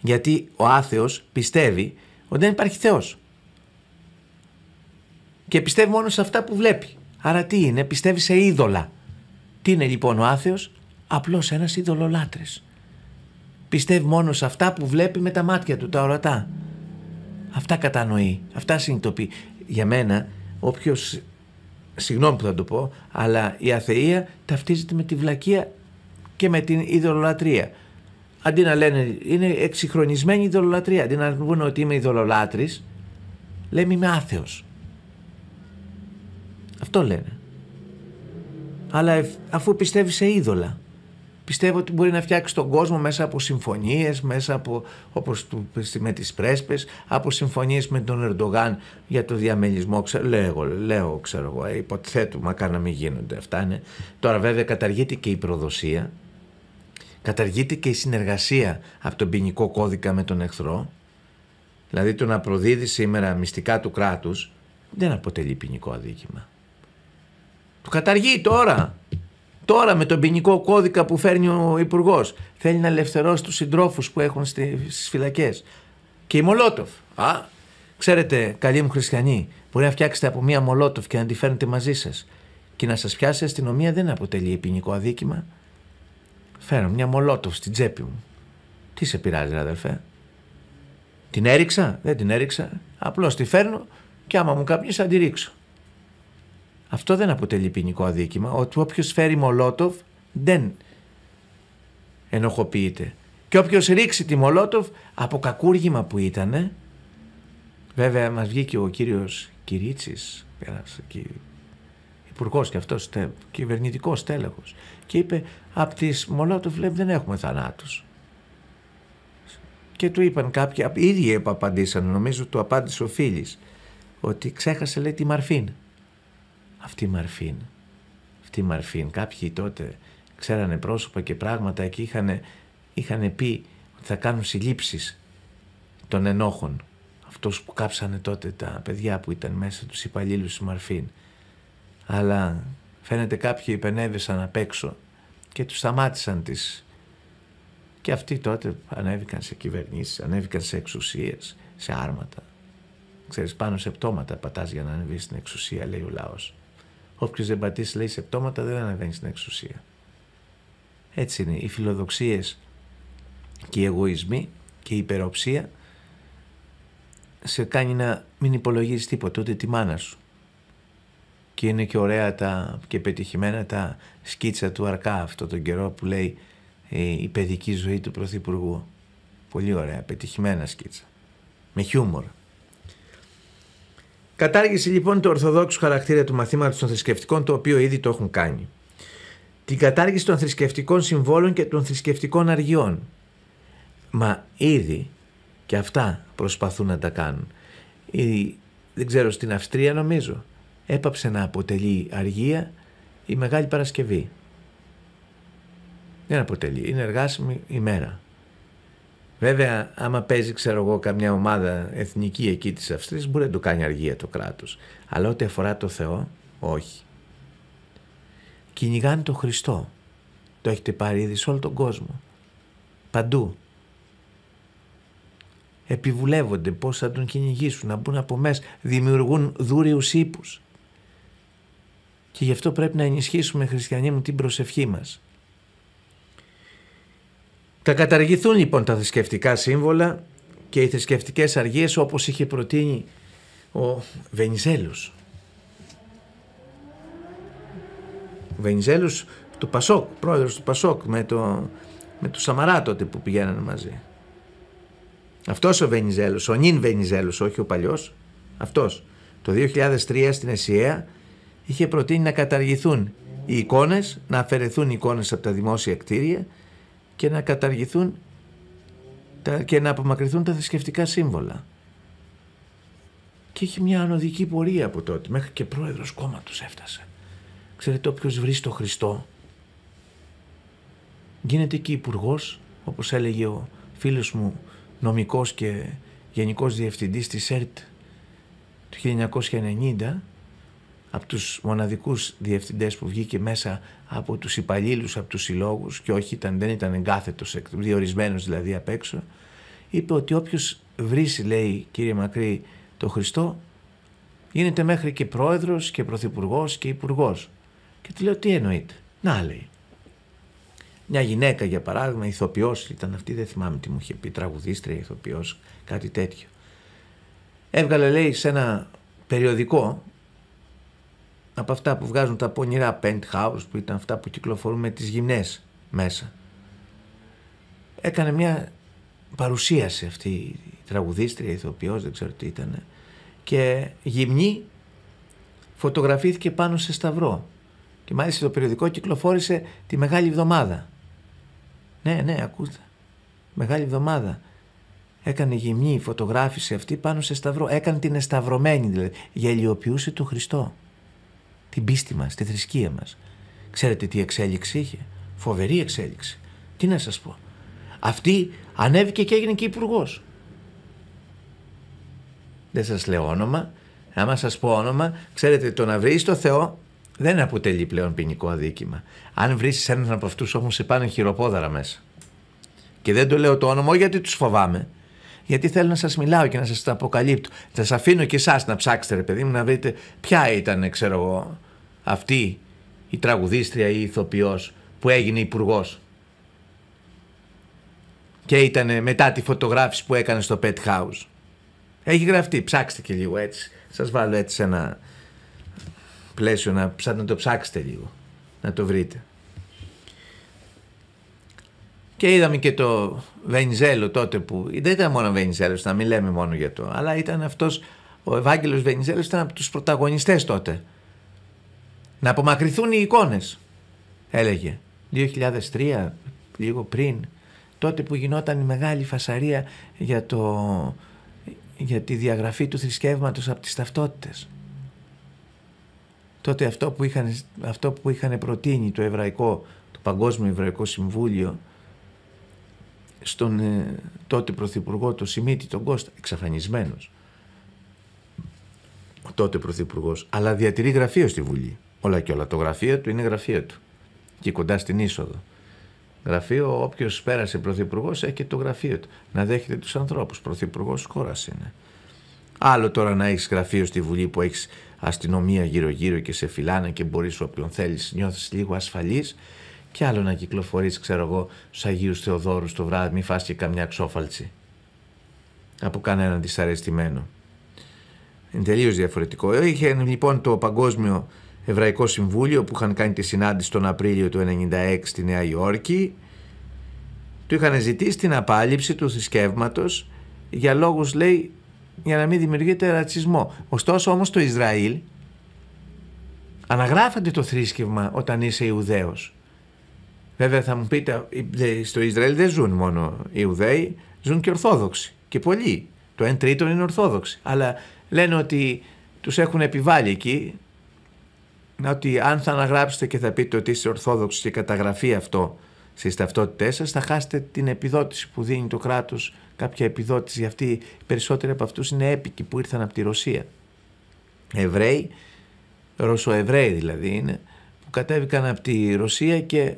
Γιατί ο άθεος πιστεύει ότι δεν υπάρχει Θεός. Και πιστεύει μόνο σε αυτά που βλέπει. Άρα τι είναι? Πιστεύει σε είδωλα. Τι είναι λοιπόν ο άθεος? Απλώς ένας ειδωλολάτρης. Πιστεύει μόνο σε αυτά που βλέπει με τα μάτια του, τα ορατά. Αυτά κατανοεί, αυτά συνειδητοποιεί. Για μένα, όποιος, συγγνώμη που θα το πω, αλλά η αθεία ταυτίζεται με τη βλακεία και με την ειδωλολατρία. Αντί να λένε, είναι εξυγχρονισμένη ειδωλολατρία, αντί να πούνε ότι είμαι ειδωλολάτρης, λέμε είμαι άθεος. Αυτό λένε. Αλλά αφού πιστεύει σε είδωλα, πιστεύω ότι μπορεί να φτιάξει τον κόσμο μέσα από συμφωνίες, μέσα από, όπως με τις Πρέσπες, από συμφωνίες με τον Ερντογάν για το διαμελισμό. Λέω, ξέρω εγώ, υποθέτω, μακάρι να μην γίνονται αυτά. Ναι. Τώρα βέβαια καταργείται και η προδοσία, καταργείται και η συνεργασία από τον ποινικό κώδικα με τον εχθρό. Δηλαδή το να προδίδει σήμερα μυστικά του κράτους δεν αποτελεί ποινικό αδίκημα. Το καταργεί τώρα. Τώρα με τον ποινικό κώδικα που φέρνει ο Υπουργός θέλει να ελευθερώσει τους συντρόφους που έχουν στις φυλακές. Και η Μολότοφ. Ξέρετε, καλοί μου χριστιανοί, μπορεί να φτιάξετε από μία Μολότοφ και να τη φέρνετε μαζί σας. Και να σας πιάσει η αστυνομία δεν αποτελεί ποινικό αδίκημα. Φέρω μία Μολότοφ στην τσέπη μου. Τι σε πειράζει, αδελφέ? Την έριξα? Δεν την έριξα. Απλώς τη φέρνω και άμα μου καπνίσει θα τη ρίξω. Αυτό δεν αποτελεί ποινικό αδίκημα, ότι όποιος φέρει Μολότοφ δεν ενοχοποιείται. Και όποιος ρίξει τη Μολότοφ από κακούργημα που ήτανε, βέβαια μας βγήκε ο κύριος Κυρίτσης, υπουργός και αυτός, κυβερνητικός τέλεχος, και είπε από τις Μολότοφ λέει δεν έχουμε θανάτους. Και του είπαν κάποιοι, ήδη απαντήσαν, νομίζω του απάντησε ο Φίλης, ότι ξέχασε λέει τη μαρφίν. Αυτή η μαρφίν. Κάποιοι τότε ξέρανε πρόσωπα και πράγματα και είχαν πει ότι θα κάνουν συλλήψεις των ενόχων. Αυτούς που κάψανε τότε τα παιδιά που ήταν μέσα τους υπαλλήλους της μαρφίν. Αλλά φαίνεται κάποιοι υπενέβησαν απ' έξω και τους σταμάτησαν τις. Και αυτοί τότε ανέβηκαν σε κυβερνήσεις, ανέβηκαν σε εξουσίες, σε άρματα. Ξέρεις, πάνω σε πτώματα πατάς για να ανεβείς στην εξουσία, λέει ο λαός. Όποιος δεν πατήσει λέει σε πτώματα δεν ανεβαίνει στην εξουσία. Έτσι είναι. Οι φιλοδοξίες και οι εγωισμοί και η υπεροψία σε κάνει να μην υπολογίζεις τίποτα, ούτε τη μάνα σου. Και είναι και ωραία και πετυχημένα τα σκίτσα του Αρκά αυτόν τον καιρό που λέει η παιδική ζωή του Πρωθυπουργού. Πολύ ωραία, πετυχημένα σκίτσα. Με χιούμορ. Κατάργηση λοιπόν του ορθοδόξου χαρακτήρα του μαθήματος των θρησκευτικών, το οποίο ήδη το έχουν κάνει. Την κατάργηση των θρησκευτικών συμβόλων και των θρησκευτικών αργιών. Μα ήδη και αυτά προσπαθούν να τα κάνουν. Ήδη, δεν ξέρω, στην Αυστρία νομίζω, έπαψε να αποτελεί αργία η Μεγάλη Παρασκευή. Δεν αποτελεί, είναι εργάσιμη ημέρα. Βέβαια, άμα παίζει, ξέρω εγώ, καμιά ομάδα εθνική εκεί της Αυστρίας, μπορεί να το κάνει αργία το κράτος. Αλλά ό,τι αφορά το Θεό, όχι. Κυνηγάνε τον Χριστό. Το έχετε πάρει ήδη σε όλο τον κόσμο. Παντού. Επιβουλεύονται πώς θα τον κυνηγήσουν, να μπουν από μέσα. Δημιουργούν δούριους ύπους. Και γι' αυτό πρέπει να ενισχύσουμε, χριστιανοί μου, την προσευχή μας. Θα καταργηθούν λοιπόν τα θρησκευτικά σύμβολα και οι θρησκευτικές αργίες, όπως είχε προτείνει ο Βενιζέλος. Ο Βενιζέλος του Πασόκ, πρόεδρος του Πασόκ, με το Σαμαρά τότε που πηγαίνανε μαζί. Αυτός ο Βενιζέλος, ο νυν Βενιζέλος, όχι ο παλιός, αυτός το 2003 στην Εσιαία είχε προτείνει να καταργηθούν οι εικόνες, να αφαιρεθούν οι εικόνες από τα δημόσια κτίρια και να καταργηθούν και να απομακρυνθούν τα θρησκευτικά σύμβολα. Και έχει μια ανωδική πορεία από τότε, μέχρι και πρόεδρος κόμματος έφτασε. Ξέρετε, όποιος βρει στο Χριστό γίνεται και υπουργός, όπως έλεγε ο φίλος μου, νομικός και γενικός διευθυντής της ΕΡΤ του 1990, από τους μοναδικούς διευθυντές που βγήκε μέσα από τους υπαλλήλους, από τους συλλόγους και όχι, δεν ήταν εγκάθετος, διορισμένος δηλαδή απ' έξω, είπε ότι όποιος βρίσει, λέει, κύριε Μακρύ, το Χριστό, γίνεται μέχρι και πρόεδρος και πρωθυπουργός και υπουργός. Και του λέω, τι εννοείται? Να, λέει, μια γυναίκα για παράδειγμα, ηθοποιός ήταν αυτή, δεν θυμάμαι τι μου είχε πει, τραγουδίστρια, ηθοποιός, κάτι τέτοιο. Έβγαλε, λέει, σε ένα περιοδικό από αυτά που βγάζουν τα πονηρά penthouse, που ήταν αυτά που κυκλοφορούν με τις γυμνές μέσα. Έκανε μια παρουσίαση αυτή η τραγουδίστρια, ηθοποιός, δεν ξέρω τι ήταν, και γυμνή φωτογραφήθηκε πάνω σε σταυρό. Και μάλιστα το περιοδικό κυκλοφόρησε τη Μεγάλη Εβδομάδα. Ναι, ναι, ακούστε. Μεγάλη Εβδομάδα. Έκανε γυμνή φωτογράφηση αυτή πάνω σε σταυρό. Έκανε την εσταυρωμένη, δηλαδή. Γελιοποιούσε τον Χριστό. Την πίστη μας, τη θρησκεία μας. Ξέρετε τι εξέλιξη είχε? Φοβερή εξέλιξη. Τι να σας πω. Αυτή ανέβηκε και έγινε και υπουργός. Δεν σας λέω όνομα. Άμα σας πω όνομα, ξέρετε, το να βρεις το Θεό δεν αποτελεί πλέον ποινικό αδίκημα. Αν βρεις έναν από αυτούς όμως, σε πάνε χειροπόδαρα μέσα. Και δεν το λέω το όνομα γιατί τους φοβάμαι. Γιατί θέλω να σας μιλάω και να σας τα αποκαλύπτω. Θα σας αφήνω και εσάς να ψάξετε, ρε παιδί μου, να βρείτε ποια ήταν, ξέρω εγώ, αυτή η τραγουδίστρια ή η ηθοποιός που έγινε υπουργός. Και ήταν μετά τη φωτογράφηση που έκανε στο Pet House. Έχει γραφτεί, ψάξτε και λίγο έτσι. Σας βάλω έτσι σε ένα πλαίσιο να το ψάξετε λίγο, να το βρείτε. Και είδαμε και το Βενιζέλο τότε που, δεν ήταν μόνο Βενιζέλος, να μην λέμε μόνο για το, αλλά ήταν αυτός, ο Ευάγγελος Βενιζέλος ήταν από τους πρωταγωνιστές τότε. Να απομακρυνθούν οι εικόνες, έλεγε. 2003, λίγο πριν, τότε που γινόταν η μεγάλη φασαρία για τη διαγραφή του θρησκεύματος από τις ταυτότητες. Τότε αυτό που είχαν προτείνει το Εβραϊκό, το Παγκόσμιο Εβραϊκό Συμβούλιο, στον τότε πρωθυπουργό, τον Σιμίτη, τον Κώστα, εξαφανισμένος ο τότε πρωθυπουργός, αλλά διατηρεί γραφείο στη Βουλή, όλα και όλα, το γραφείο του είναι γραφείο του και κοντά στην είσοδο γραφείο, όποιος πέρασε πρωθυπουργός έχει και το γραφείο του να δέχεται τους ανθρώπους, πρωθυπουργός χώρας είναι. Άλλο τώρα να έχεις γραφείο στη Βουλή που έχεις αστυνομία γύρω-γύρω και σε φυλάνε και μπορείς όποιον θέλεις, νιώθεις λίγο ασφαλής. Και άλλο να κυκλοφορείς, ξέρω εγώ, στους Αγίους Θεοδόρους το βράδυ, μη φας και καμιά ξόφαλτση από κανέναν δυσαρεστημένο. Είναι τελείως διαφορετικό. Είχε λοιπόν το Παγκόσμιο Εβραϊκό Συμβούλιο που είχαν κάνει τη συνάντηση τον Απρίλιο του 1996 στη Νέα Υόρκη. του είχαν ζητήσει την απάλληψη του θρησκεύματος για λόγους, λέει, για να μην δημιουργείται ρατσισμό. Ωστόσο όμως το Ισραήλ αναγράφεται το θρήσκευμα όταν είσαι Ιουδαίος. Βέβαια θα μου πείτε, στο Ισραήλ δεν ζουν μόνο Ιουδαίοι, ζουν και Ορθόδοξοι και πολλοί. Το 1 τρίτο είναι Ορθόδοξοι. Αλλά λένε ότι τους έχουν επιβάλει εκεί, ότι αν θα αναγράψετε και θα πείτε ότι είστε Ορθόδοξοι και καταγραφεί αυτό στις ταυτότητές σας, θα χάσετε την επιδότηση που δίνει το κράτος, κάποια επιδότηση, για αυτή περισσότεροι από αυτούς είναι έπικοι που ήρθαν από τη Ρωσία. Εβραίοι, Ρωσοεβραίοι δηλαδή είναι, που κατέβηκαν από τη Ρωσία και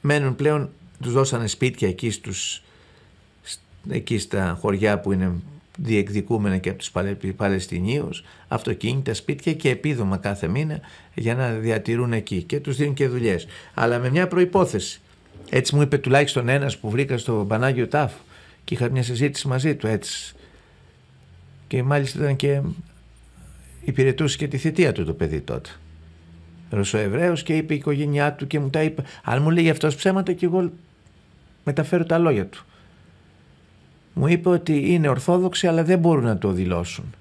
μένουν πλέον, τους δώσανε σπίτια εκεί, εκεί στα χωριά που είναι διεκδικούμενα και από τους Παλαιστινίους, αυτοκίνητα, σπίτια και επίδομα κάθε μήνα για να διατηρούν εκεί, και τους δίνουν και δουλειές. Αλλά με μια προϋπόθεση. Έτσι μου είπε τουλάχιστον ένας που βρήκα στο Πανάγιο Τάφο και είχα μια συζήτηση μαζί του, έτσι. Και μάλιστα ήταν και υπηρετούσε και τη θητεία του το παιδί τότε. Ρωσοεβραίος, και είπε η οικογένειά του και μου τα είπε. Αν μου λέει αυτός ψέματα και εγώ μεταφέρω τα λόγια του. Μου είπε ότι είναι Ορθόδοξοι αλλά δεν μπορούν να το δηλώσουν.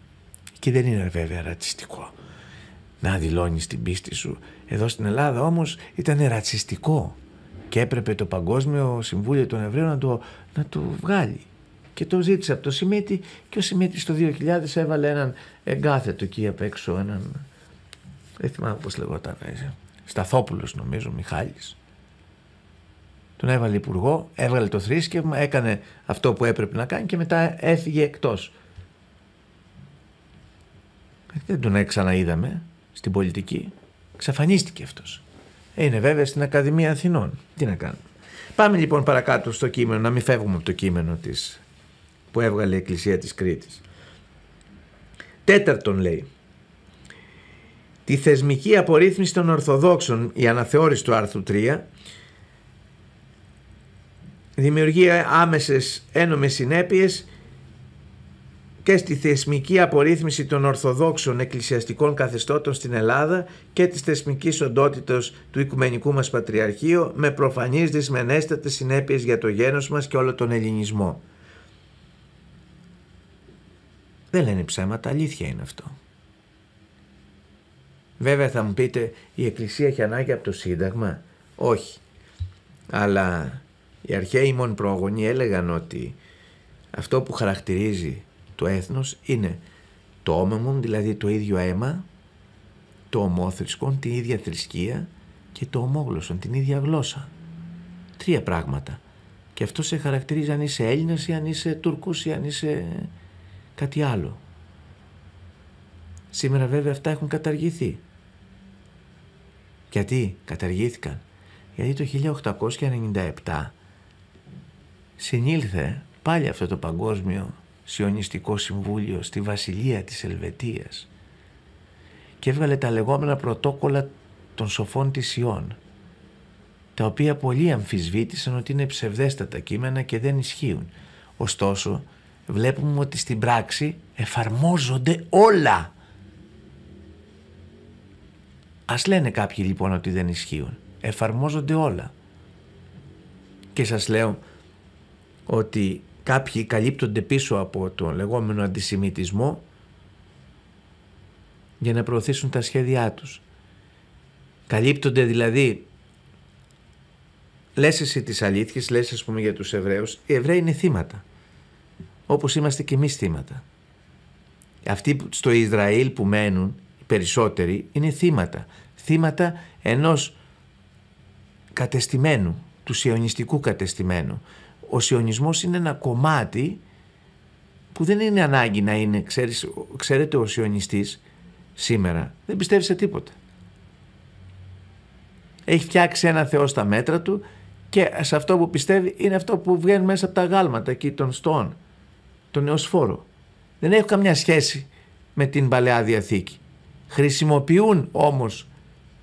Και δεν είναι βέβαια ρατσιστικό να δηλώνεις την πίστη σου. Εδώ στην Ελλάδα όμως ήταν ρατσιστικό και έπρεπε το Παγκόσμιο Συμβούλιο των Εβραίων να το βγάλει. Και το ζήτησε από το Σιμίτη και ο Σιμίτης το 2000 έβαλε έναν εγκάθετο εκεί απ' έξω, έναν, δεν θυμάμαι πώς λεγόταν, Σταθόπουλος νομίζω, Μιχάλης. Τον έβαλε υπουργό, έβγαλε το θρήσκευμα, έκανε αυτό που έπρεπε να κάνει και μετά έφυγε εκτός. Δεν τον ξαναείδαμε στην πολιτική. Ξαφανίστηκε αυτός. Είναι βέβαια στην Ακαδημία Αθηνών. Τι να κάνουμε. Πάμε λοιπόν παρακάτω στο κείμενο, να μην φεύγουμε από το κείμενο της, που έβγαλε η Εκκλησία της Κρήτης. Τέταρτον, λέει, τη θεσμική απορρίθμιση των Ορθοδόξων, η αναθεώρηση του άρθρου 3, δημιουργεί άμεσες ένομες συνέπειες και στη θεσμική απορρίθμιση των Ορθοδόξων εκκλησιαστικών καθεστώτων στην Ελλάδα και της θεσμικής οντότητας του Οικουμενικού μας Πατριαρχείου, με προφανείς δυσμενέστατες συνέπειες για το γένος μας και όλο τον ελληνισμό. Δεν λένε ψέματα, αλήθεια είναι αυτό. Βέβαια θα μου πείτε, η Εκκλησία έχει ανάγκη από το Σύνταγμα. Όχι. Αλλά οι αρχαίοι μον πρόγονοι έλεγαν ότι αυτό που χαρακτηρίζει το έθνος είναι το όμεμον, δηλαδή το ίδιο αίμα, το ομόθρησκον, την ίδια θρησκεία, και το ομόγλωσσον, την ίδια γλώσσα. Τρία πράγματα. Και αυτό σε χαρακτηρίζει αν είσαι Έλληνας ή αν είσαι Τούρκος ή αν είσαι κάτι άλλο. Σήμερα βέβαια αυτά έχουν καταργηθεί. Γιατί καταργήθηκαν? Γιατί το 1897 συνήλθε πάλι αυτό το Παγκόσμιο Σιωνιστικό Συμβούλιο στη Βασιλεία της Ελβετίας και έβγαλε τα λεγόμενα πρωτόκολλα των σοφών της Ιών, τα οποία πολλοί αμφισβήτησαν ότι είναι ψευδέστατα κείμενα και δεν ισχύουν. Ωστόσο βλέπουμε ότι στην πράξη εφαρμόζονται όλα. Ας λένε κάποιοι λοιπόν ότι δεν ισχύουν. Εφαρμόζονται όλα. Και σας λέω ότι κάποιοι καλύπτονται πίσω από τον λεγόμενο αντισημιτισμό για να προωθήσουν τα σχέδιά τους. Καλύπτονται δηλαδή, λες εσύ τις αλήθειες, λες ας πούμε για τους Εβραίους. Οι Εβραίοι είναι θύματα, όπως είμαστε και εμείς θύματα. Αυτοί στο Ισραήλ που μένουν, οι περισσότεροι, είναι θύματα. Θύματα ενός κατεστημένου, του σιωνιστικού κατεστημένου. Ο σιωνισμός είναι ένα κομμάτι που δεν είναι ανάγκη να είναι, ξέρετε, ο σιωνιστής σήμερα δεν πιστεύει σε τίποτα. Έχει φτιάξει ένα Θεό στα μέτρα του και σε αυτό που πιστεύει είναι αυτό που βγαίνει μέσα από τα γάλματα εκεί των στόων, τον νεοσφόρο. Δεν έχουν καμιά σχέση με την Παλαιά Διαθήκη. Χρησιμοποιούν όμως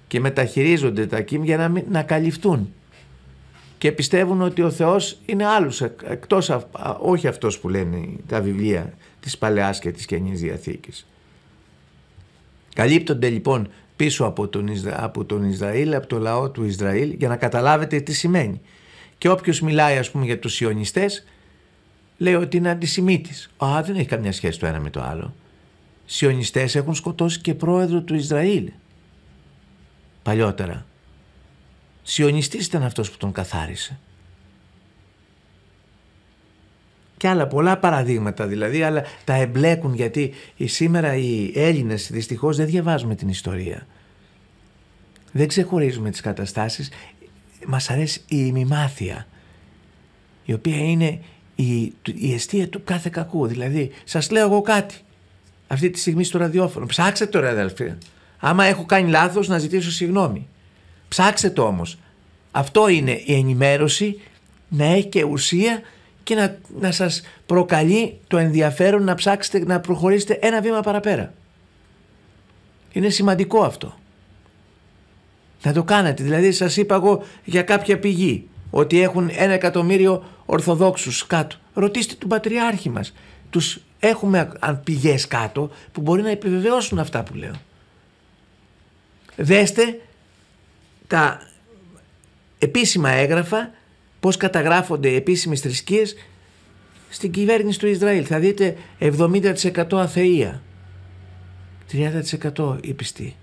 και μεταχειρίζονται τα κείμενα για να καλυφθούν. Και πιστεύουν ότι ο Θεός είναι άλλος, εκτός, όχι αυτός που λένε τα βιβλία της Παλαιάς και της Καινής Διαθήκης. Καλύπτονται λοιπόν πίσω από τον Ισραήλ, από το λαό του Ισραήλ, για να καταλάβετε τι σημαίνει. Και όποιος μιλάει, ας πούμε, για τους σιωνιστές, λέει ότι είναι αντισημίτης. Α, δεν έχει καμιά σχέση το ένα με το άλλο. Σιωνιστές έχουν σκοτώσει και πρόεδρο του Ισραήλ παλιότερα. Σιωνιστής ήταν αυτός που τον καθάρισε. Και άλλα πολλά παραδείγματα δηλαδή, αλλά τα εμπλέκουν, γιατί σήμερα οι Έλληνες δυστυχώς δεν διαβάζουμε την ιστορία. Δεν ξεχωρίζουμε τις καταστάσεις. Μας αρέσει η ημιμάθεια, η οποία είναι η αιστεία του κάθε κακού. Δηλαδή, σας λέω εγώ κάτι αυτή τη στιγμή στο ραδιόφωνο. Ψάξτε το, ρε αδελφέ. Άμα έχω κάνει λάθος, να ζητήσω συγγνώμη. Ψάξτε το όμως. Αυτό είναι η ενημέρωση, να έχει και ουσία και να σας προκαλεί το ενδιαφέρον να ψάξετε, να προχωρήσετε ένα βήμα παραπέρα. Είναι σημαντικό αυτό. Να το κάνετε. Δηλαδή, σας είπα εγώ για κάποια πηγή ότι έχουν 1 εκατομμύριο Ορθοδόξους κάτω. Ρωτήστε τον Πατριάρχη μας. Τους έχουμε πηγές κάτω που μπορεί να επιβεβαιώσουν αυτά που λέω. Δέστε τα επίσημα έγγραφα, πώς καταγράφονται οι επίσημες θρησκείες στην κυβέρνηση του Ισραήλ. Θα δείτε 70% αθεία, 30% οι πιστοί.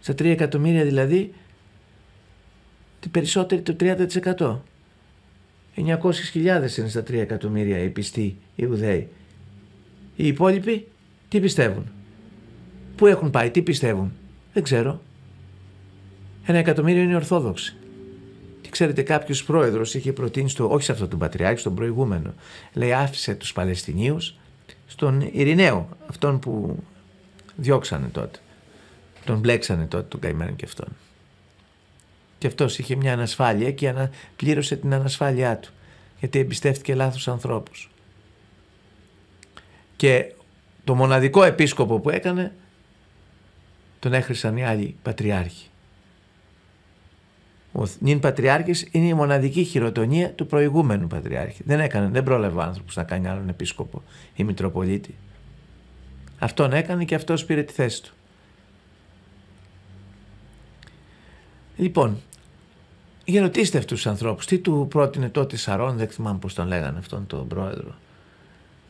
Στα 3 εκατομμύρια δηλαδή, την περισσότερη, το 30%. 900.000 είναι στα 3 εκατομμύρια οι πιστοί Ιουδαίοι. Οι υπόλοιποι τι πιστεύουν? Πού έχουν πάει, τι πιστεύουν? Δεν ξέρω. 1 εκατομμύριο είναι Ορθόδοξοι. Και ξέρετε, κάποιος πρόεδρος είχε προτείνει, όχι σε αυτόν τον Πατριάρχη, στον προηγούμενο, λέει άφησε τους Παλαιστινίους στον Ειρηναίο, αυτόν που διώξανε τότε. Τον μπλέξανε τότε τον καημένο και αυτόν. Και αυτός είχε μια ανασφάλεια και πλήρωσε την ανασφάλειά του, γιατί εμπιστεύτηκε λάθος ανθρώπους. Και το μοναδικό επίσκοπο που έκανε, τον έχρισαν οι άλλοι πατριάρχοι. Ο νυν πατριάρχης είναι η μοναδική χειροτονία του προηγούμενου πατριάρχη. Δεν πρόλαβε ο άνθρωπος να κάνει άλλον επίσκοπο ή μητροπολίτη. Αυτόν έκανε και αυτός πήρε τη θέση του. Λοιπόν, για ρωτήστε αυτούς τους ανθρώπους, τι του πρότεινε τότε Σαρών, δεν θυμάμαι πώς τον λέγανε αυτόν τον πρόεδρο.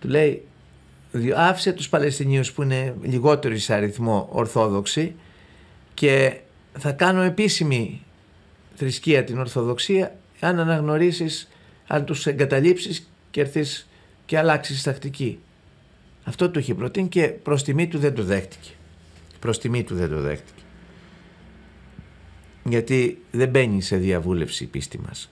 Του λέει, άφησε τους Παλαιστινίους που είναι λιγότεροι σε αριθμό Ορθόδοξοι και θα κάνω επίσημη θρησκεία την Ορθοδοξία αν αναγνωρίσεις, αν τους εγκαταλείψεις και έρθεις και αλλάξεις τακτική. Αυτό του είχε προτείνει και προς τιμή του δεν το δέχτηκε. Προς τιμή του δεν το δέχτηκε. Γιατί δεν μπαίνει σε διαβούλευση η πίστη μας.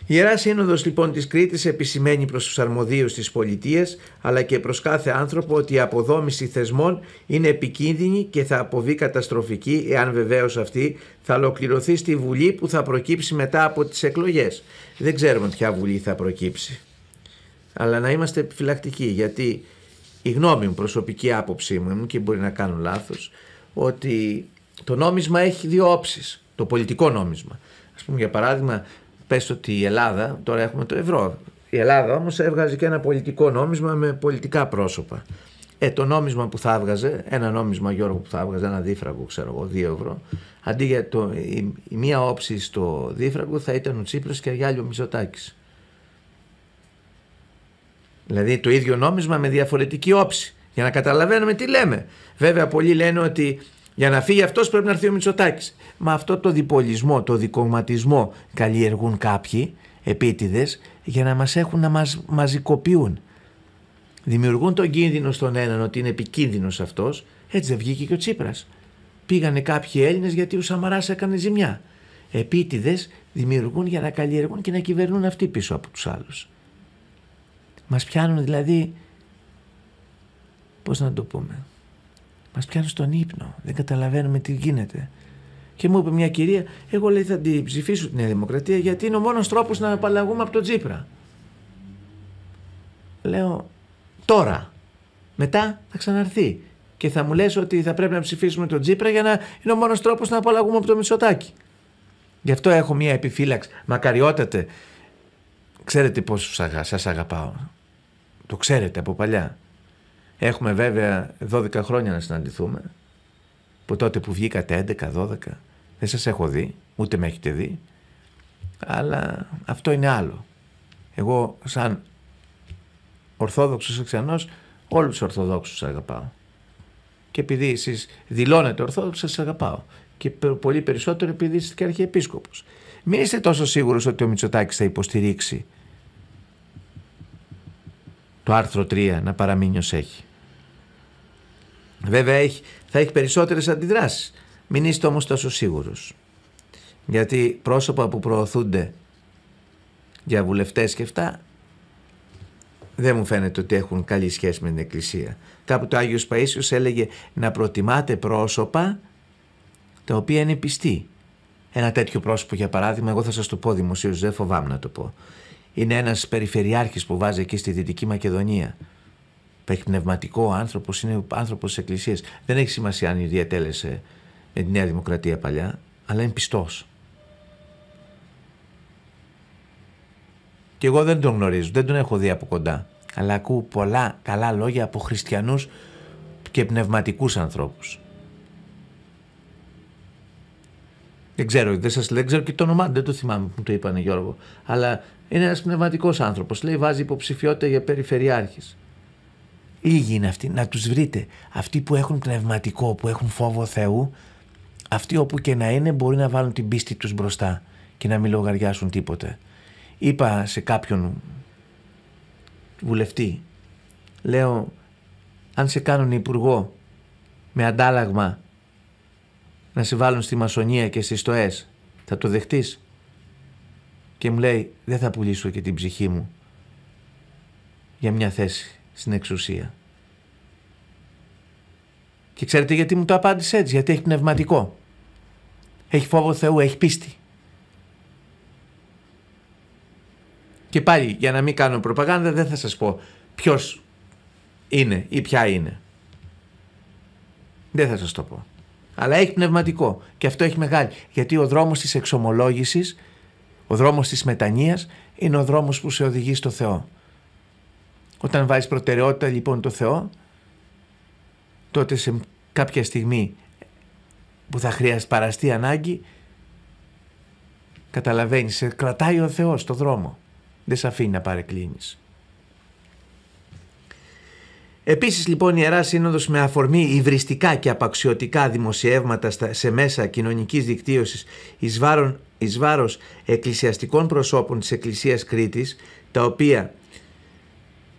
Η Ιερά Σύνοδος λοιπόν της Κρήτης επισημαίνει προς τους αρμοδίους της πολιτείας αλλά και προς κάθε άνθρωπο ότι η αποδόμηση θεσμών είναι επικίνδυνη και θα αποβεί καταστροφική εάν βεβαίως αυτή θα ολοκληρωθεί στη Βουλή που θα προκύψει μετά από τις εκλογές. Δεν ξέρουμε ποια Βουλή θα προκύψει. Αλλά να είμαστε επιφυλακτικοί, γιατί η γνώμη μου, προσωπική άποψή μου και μπορεί να κάνω λάθος, ότι το νόμισμα έχει δύο όψεις, το πολιτικό νόμισμα. Ας πούμε, για παράδειγμα, πες ότι η Ελλάδα, τώρα έχουμε το ευρώ, η Ελλάδα όμως έβγαζε και ένα πολιτικό νόμισμα με πολιτικά πρόσωπα. Το νόμισμα που θα έβγαζε, ένα νόμισμα, Γιώργο, που θα έβγαζε, ένα δίφραγκο, ξέρω εγώ, 2 ευρώ, αντί για η μία όψη στο δίφραγκο θα ήταν ο Τσίπρας και ο Μητσοτάκης. Δηλαδή το ίδιο νόμισμα με διαφορετική όψη, για να καταλαβαίνουμε τι λέμε. Βέβαια πολλοί λένε ότι για να φύγει αυτός πρέπει να έρθει ο Μητσοτάκης. Μα αυτό το διπολισμό, το δικομματισμό καλλιεργούν κάποιοι επίτηδες για να μας έχουν να μας μαζικοποιούν. Δημιουργούν τον κίνδυνο στον έναν ότι είναι επικίνδυνος αυτός. Έτσι δεν βγήκε και ο Τσίπρας. Πήγανε κάποιοι Έλληνες γιατί ο Σαμαράς έκανε ζημιά. Επίτηδες δημιουργούν για να καλλιεργούν και να κυβερνούν αυτοί πίσω από τους άλλους. Μας πιάνουν δηλαδή... Πώς να το πούμε, μας πιάνουν στον ύπνο, δεν καταλαβαίνουμε τι γίνεται. Και μου είπε μια κυρία, εγώ λέει θα την ψηφίσω τη Νέα Δημοκρατία γιατί είναι ο μόνος τρόπος να απαλλαγούμε από τον Τσίπρα. Λέω τώρα, μετά θα ξαναρθεί και θα μου λες ότι θα πρέπει να ψηφίσουμε τον Τσίπρα για να είναι ο μόνος τρόπος να απαλλαγούμε από τον Μητσοτάκη. Γι' αυτό έχω μια επιφύλαξη, μακαριότατε, ξέρετε πώς σας αγαπάω, το ξέρετε από παλιά. Έχουμε βέβαια 12 χρόνια να συναντηθούμε, από τότε που βγήκατε 11-12, Δεν σας έχω δει, ούτε με έχετε δει, αλλά αυτό είναι άλλο. Εγώ σαν Ορθόδοξος εξανώς, όλους τους Ορθοδόξους αγαπάω. Και επειδή εσείς δηλώνετε Ορθόδοξοι, σας αγαπάω. Και πολύ περισσότερο επειδή είστε και Αρχιεπίσκοπος. Μην είστε τόσο σίγουρος ότι ο Μητσοτάκης θα υποστηρίξει το άρθρο 3 να παραμείνει ως έχει. Βέβαια θα έχει περισσότερες αντιδράσεις. Μην είστε όμως τόσο σίγουρος. Γιατί πρόσωπα που προωθούνται για βουλευτές και αυτά δεν μου φαίνεται ότι έχουν καλή σχέση με την Εκκλησία. Κάποτε ο Άγιος Παΐσιος έλεγε να προτιμάτε πρόσωπα τα οποία είναι πιστοί. Ένα τέτοιο πρόσωπο, για παράδειγμα, εγώ θα σας το πω δημοσίως, δεν φοβάμαι να το πω. Είναι ένας περιφερειάρχης που βάζει εκεί στη Δυτική Μακεδονία. Έχει πνευματικό άνθρωπος, είναι άνθρωπος της Εκκλησίας. Δεν έχει σημασία αν διατέλεσε με τη Νέα Δημοκρατία παλιά, αλλά είναι πιστός. Και εγώ δεν τον γνωρίζω, δεν τον έχω δει από κοντά. Αλλά ακούω πολλά καλά λόγια από χριστιανούς και πνευματικούς ανθρώπους. Δεν ξέρω, δεν ξέρω και το όνομά, δεν το θυμάμαι που μου το είπανε, Γιώργο. Αλλά είναι ένας πνευματικός άνθρωπος. Λέει, βάζει υποψηφιότητα για περιφερειάρχης. Λίγοι είναι αυτοί, να τους βρείτε. Αυτοί που έχουν πνευματικό, που έχουν φόβο Θεού, αυτοί όπου και να είναι μπορεί να βάλουν την πίστη τους μπροστά και να μην λογαριάσουν τίποτε. Είπα σε κάποιον βουλευτή, λέω, αν σε κάνουν υπουργό με αντάλλαγμα να σε βάλουν στη μασονία και στις στοές, θα το δεχτείς? Και μου λέει, δεν θα πουλήσω και την ψυχή μου για μια θέση στην εξουσία. Και ξέρετε γιατί μου το απάντησε έτσι? Γιατί έχει πνευματικό. Έχει φόβο Θεού, έχει πίστη. Και πάλι, για να μην κάνω προπαγάνδα, δεν θα σας πω ποιος είναι ή ποια είναι. Δεν θα σας το πω. Αλλά έχει πνευματικό και αυτό έχει μεγάλη. Γιατί ο δρόμος της εξομολόγησης, ο δρόμος της μετανοίας είναι ο δρόμος που σε οδηγεί στο Θεό. Όταν βάζεις προτεραιότητα λοιπόν το Θεό, τότε σε κάποια στιγμή που θα χρειαστεί παραστεί ανάγκη, καταλαβαίνεις, σε κρατάει ο Θεός στο δρόμο. Δεν σε αφήνει να παρεκκλίνεις. Επίσης λοιπόν η Ιερά Σύνοδος, με αφορμή υβριστικά και απαξιωτικά δημοσιεύματα σε μέσα κοινωνικής δικτύωσης εις βάρος εκκλησιαστικών προσώπων της Εκκλησίας Κρήτης, τα οποία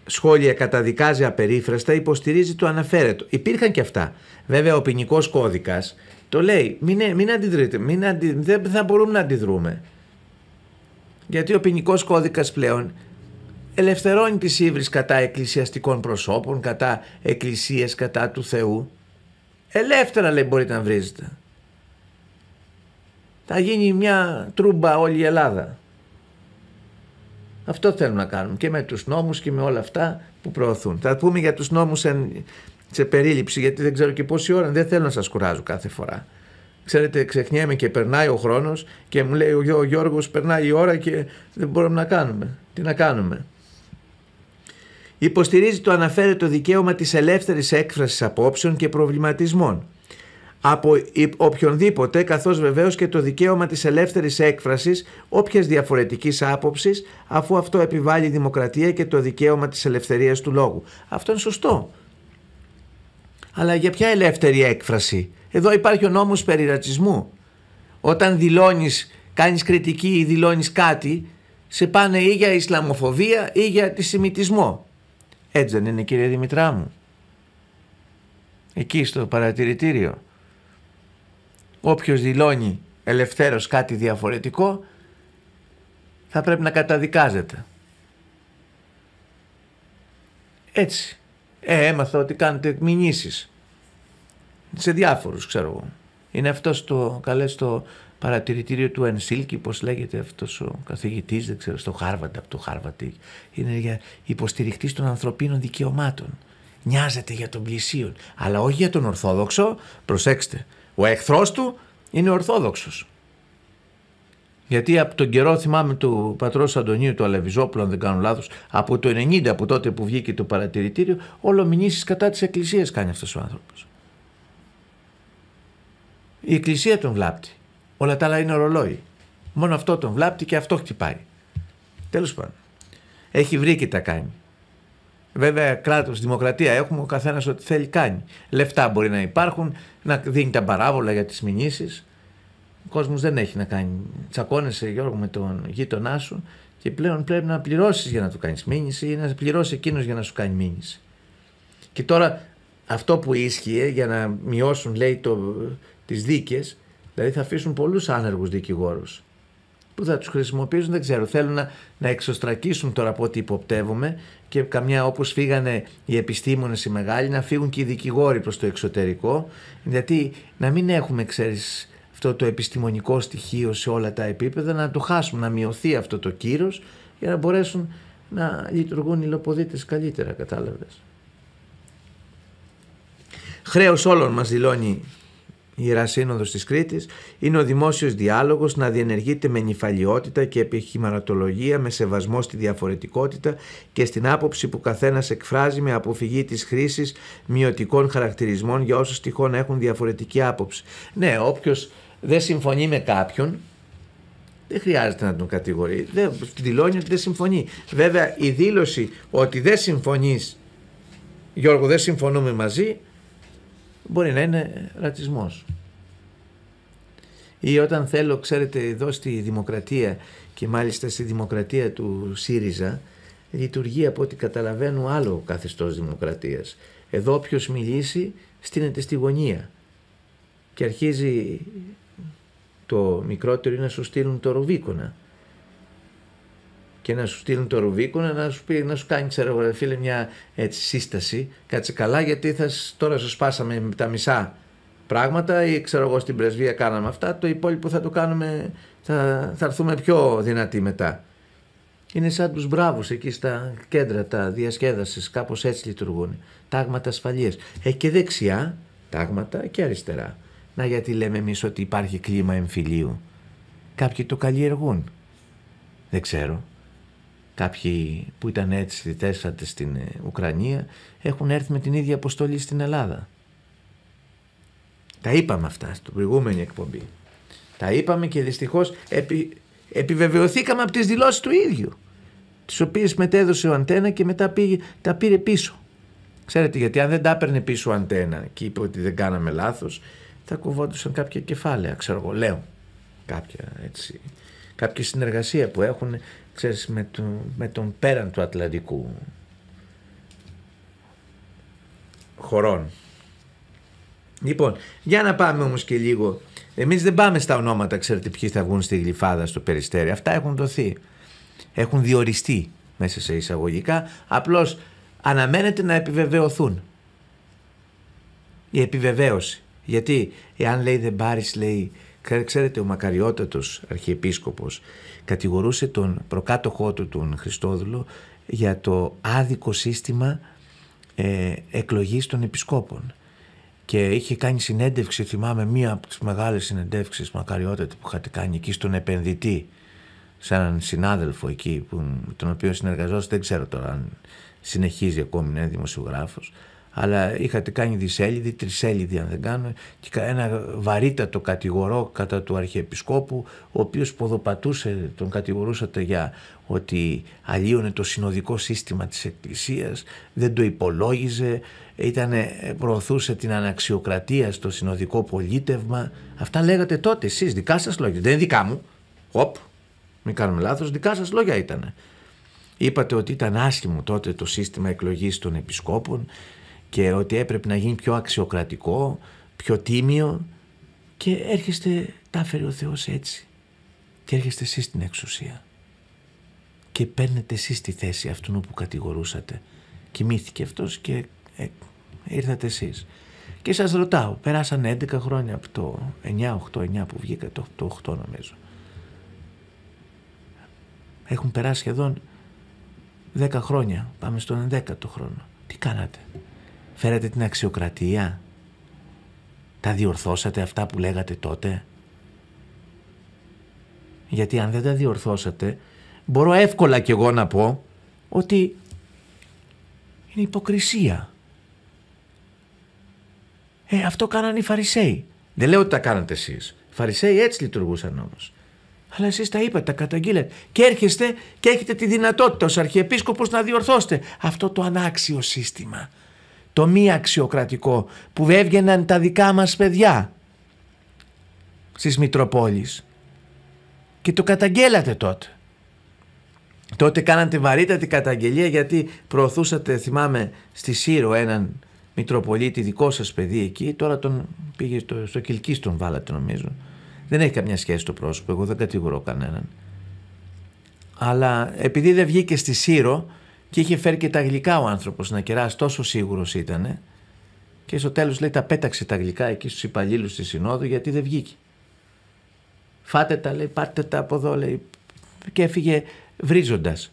σχόλια καταδικάζει απερίφραστα, υποστηρίζει το αναφέρετο. Υπήρχαν και αυτά. Βέβαια ο ποινικός κώδικας το λέει, μην αντιδρείτε, δεν θα μπορούμε να αντιδρούμε. Γιατί ο ποινικός κώδικας πλέον ελευθερώνει τις ύβρις κατά εκκλησιαστικών προσώπων, κατά εκκλησίες, κατά του Θεού. Ελεύθερα λέει μπορείτε να βρίζετε. Θα γίνει μια τρούμπα όλη η Ελλάδα. Αυτό θέλουν να κάνουν και με τους νόμους και με όλα αυτά που προωθούν. Θα πούμε για τους νόμους σε περίληψη, γιατί δεν ξέρω και πόση ώρα, δεν θέλω να σας κουράζω κάθε φορά. Ξέρετε, ξεχνιέμαι και περνάει ο χρόνος και μου λέει ο Γιώργος, περνάει η ώρα και δεν μπορούμε να κάνουμε. Τι να κάνουμε? Υποστηρίζει το αναφέρετο δικαίωμα της ελεύθερης έκφρασης απόψεων και προβληματισμών από οποιονδήποτε, καθώς βεβαίως και το δικαίωμα της ελεύθερης έκφρασης όποιας διαφορετικής άποψης, αφού αυτό επιβάλλει η δημοκρατία και το δικαίωμα της ελευθερίας του λόγου. Αυτό είναι σωστό. Αλλά για ποια ελεύθερη έκφραση? Εδώ υπάρχει ο νόμος περί ρατσισμού. Όταν δηλώνεις, κάνεις κριτική ή δηλώνεις κάτι, σε πάνε ή για Ισλαμοφοβία ή για αντισημιτισμό. Έτσι δεν είναι, κύριε Δημητρά μου? Εκεί στο παρατηρητήριο. Όποιος δηλώνει ελευθέρως κάτι διαφορετικό θα πρέπει να καταδικάζεται. Έτσι. Έμαθα ότι κάνετε μηνύσεις σε διάφορους, ξέρω εγώ. Είναι αυτός το καλέ στο παρατηρητήριο του Ενσίλκη, πως λέγεται αυτός ο καθηγητής, δεν ξέρω, στο Χάρβαρντ, από το Χάρβαρντ. Είναι για υποστηριχτής των ανθρωπίνων δικαιωμάτων. Νοιάζεται για τον πλησίον, αλλά όχι για τον Ορθόδοξο. Προσέξτε, ο εχθρός του είναι ο Ορθόδοξος. Γιατί από τον καιρό, θυμάμαι, του πατρός Αντωνίου του Αλεβιζόπουλου, αν δεν κάνω λάθος, από το 90, από τότε που βγήκε το παρατηρητήριο, όλο μηνύσεις κατά της Εκκλησίας κάνει αυτός ο άνθρωπος. Η Εκκλησία τον βλάπτει. Όλα τα άλλα είναι ρολόι. Μόνο αυτό τον βλάπτει και αυτό χτυπάει. Τέλος πάντων. Έχει βρει και τα κάνει. Βέβαια, κράτος, δημοκρατία έχουμε, ο καθένας ό,τι θέλει κάνει. Λεφτά μπορεί να υπάρχουν, να δίνει τα παράβολα για τις μηνύσεις. Ο κόσμος δεν έχει να κάνει. Τσακώνεσαι, Γιώργο, με τον γείτονά σου και πλέον πρέπει να πληρώσεις για να του κάνεις μήνυση ή να πληρώσει εκείνος για να σου κάνει μήνυση. Και τώρα αυτό που ίσχυε για να μειώσουν, λέει, τις δίκες, δηλαδή θα αφήσουν πολλούς άνεργους δικηγόρους που θα τους χρησιμοποιήσουν, δεν ξέρω, θέλουν να εξωστρακίσουν τώρα από ό,τι υποπτεύομαι και καμιά, όπως φύγανε οι επιστήμονες οι μεγάλοι, να φύγουν και οι δικηγόροι προς το εξωτερικό, γιατί να μην έχουμε, ξέρεις, αυτό το επιστημονικό στοιχείο σε όλα τα επίπεδα, να το χάσουμε, να μειωθεί αυτό το κύρος για να μπορέσουν να λειτουργούν οι λοποδίτες καλύτερα, κατάλαβες. Χρέος όλων, μας δηλώνει η Ιερά Σύνοδος της Κρήτης, είναι ο δημόσιος διάλογος να διενεργείται με νυφαλιότητα και επιχειρηματολογία, με σεβασμό στη διαφορετικότητα και στην άποψη που καθένας εκφράζει, με αποφυγή της χρήσης μειωτικών χαρακτηρισμών για όσους τυχόν έχουν διαφορετική άποψη. Ναι, όποιος δεν συμφωνεί με κάποιον, δεν χρειάζεται να τον κατηγορεί. Δεν δηλώνει ότι δεν συμφωνεί. Βέβαια, η δήλωση ότι δεν συμφωνείς, Γιώργο, δεν συμφωνούμε μαζί, μπορεί να είναι ρατσισμός. Ή όταν θέλω, ξέρετε, εδώ στη Δημοκρατία, και μάλιστα στη Δημοκρατία του ΣΥΡΙΖΑ, λειτουργεί από ό,τι καταλαβαίνω άλλο καθεστώς δημοκρατίας. Εδώ όποιος μιλήσει στείνεται στη γωνία και αρχίζει το μικρότερο να σου στείλουν το ρουβίκονα. Και να σου στείλουν το ρουβίκονα, να σου κάνει, ξέρω, φίλε, μια έτσι σύσταση. Κάτσε καλά, γιατί τώρα σου σπάσαμε τα μισά πράγματα, ή ξέρω εγώ στην πρεσβεία κάναμε αυτά, το υπόλοιπο θα το κάνουμε, θα έρθουμε πιο δυνατοί μετά. Είναι σαν τους μπράβους εκεί στα κέντρα, τα διασκέδασης, κάπως έτσι λειτουργούν. Τάγματα ασφαλείας. Και δεξιά τάγματα και αριστερά. Να γιατί λέμε εμείς ότι υπάρχει κλίμα εμφυλίου. Κάποιοι το καλλιεργούν. Δεν ξέρω. Κάποιοι που ήταν έτσι θητεύσατες στην Ουκρανία έχουν έρθει με την ίδια αποστολή στην Ελλάδα. Τα είπαμε αυτά στην προηγούμενη εκπομπή. Τα είπαμε και δυστυχώς επιβεβαιωθήκαμε από τις δηλώσεις του ίδιου, τις οποίες μετέδωσε ο Αντένα και μετά τα πήρε πίσω. Ξέρετε, γιατί αν δεν τα έπαιρνε πίσω ο Αντένα και είπε ότι δεν κάναμε λάθος, θα κοβόντουσαν κάποια κεφάλαια, ξέρω εγώ, λέω. Κάποια συνεργασία που έχουν, ξέρεις, με τον πέραν του Ατλαντικού χωρών. Λοιπόν, για να πάμε όμως και λίγο. Εμείς δεν πάμε στα ονόματα, ξέρετε, ποιοι θα βγουν στη Γλυφάδα, στο Περιστέρι. Αυτά έχουν δοθεί. Έχουν διοριστεί μέσα σε εισαγωγικά. Απλώς αναμένεται να επιβεβαιωθούν. Η επιβεβαίωση. Γιατί εάν, λέει, δεν πάρεις, λέει, ξέρετε, ο μακαριότατος αρχιεπίσκοπος κατηγορούσε τον προκάτοχό του, τον Χριστόδουλο, για το άδικο σύστημα εκλογής των επισκόπων. Και είχε κάνει συνέντευξη, θυμάμαι, μία από τις μεγάλες συνέντευξεις μακαριότατη που είχατε κάνει εκεί στον επενδυτή, σαν συνάδελφο εκεί, τον οποίο συνεργαζόταν, δεν ξέρω τώρα αν συνεχίζει ακόμη να είναι δημοσιογράφος, αλλά είχατε κάνει δισέλιδη, τρισέλιδη αν δεν κάνω, και ένα βαρύτατο κατηγορό κατά του αρχιεπισκόπου, ο οποίος ποδοπατούσε, τον κατηγορούσατε για ότι αλλίωνε το συνοδικό σύστημα της Εκκλησίας, δεν το υπολόγιζε, προωθούσε την αναξιοκρατία στο συνοδικό πολίτευμα. Αυτά λέγατε τότε εσείς, δικά σας λόγια, δεν είναι δικά μου, μην κάνουμε λάθος, δικά σας λόγια ήταν. Είπατε ότι ήταν άσχημο τότε το σύστημα εκλογής των επισκόπων και ότι έπρεπε να γίνει πιο αξιοκρατικό, πιο τίμιο, και έρχεστε, τα έφερε ο Θεός έτσι, και έρχεστε εσείς στην εξουσία και παίρνετε εσείς τη θέση αυτού που κατηγορούσατε. Κοιμήθηκε αυτός και ήρθατε εσείς. Και σας ρωτάω, περάσαν 11 χρόνια από το 9 που βγήκα, το 8 νομίζω, έχουν περάσει σχεδόν 10 χρόνια, πάμε στον 11ο χρόνο. Τι κάνατε? Φέρατε την αξιοκρατία? Τα διορθώσατε αυτά που λέγατε τότε? Γιατί αν δεν τα διορθώσατε, μπορώ εύκολα κι εγώ να πω ότι είναι υποκρισία. Αυτό κάνανε οι Φαρισαίοι. Δεν λέω ότι τα κάνατε εσείς. Οι Φαρισαίοι έτσι λειτουργούσαν όμως. Αλλά εσείς τα είπατε, τα καταγγείλετε. Και έρχεστε και έχετε τη δυνατότητα ως Αρχιεπίσκοπος να διορθώσετε αυτό το ανάξιο σύστημα. Το μη αξιοκρατικό που έβγαιναν τα δικά μας παιδιά στις Μητροπόλεις. Και το καταγγέλατε τότε. Τότε κάνατε βαρύτατη καταγγελία γιατί προωθούσατε, θυμάμαι, στη Σύρο έναν Μητροπολίτη δικό σας παιδί εκεί. Τώρα τον πήγε στο Κιλκής, τον βάλατε νομίζω. Δεν έχει καμιά σχέση το πρόσωπο, εγώ δεν κατηγορώ κανέναν. Αλλά επειδή δεν βγήκε στη Σύρο και είχε φέρει και τα γλυκά ο άνθρωπος να κεράσει, τόσο σίγουρος ήτανε. Και στο τέλος λέει τα πέταξε τα γλυκά εκεί στους υπαλλήλους της Συνόδου γιατί δεν βγήκε. Φάτε τα, λέει, πάρτε τα από εδώ, λέει, και έφυγε βρίζοντας.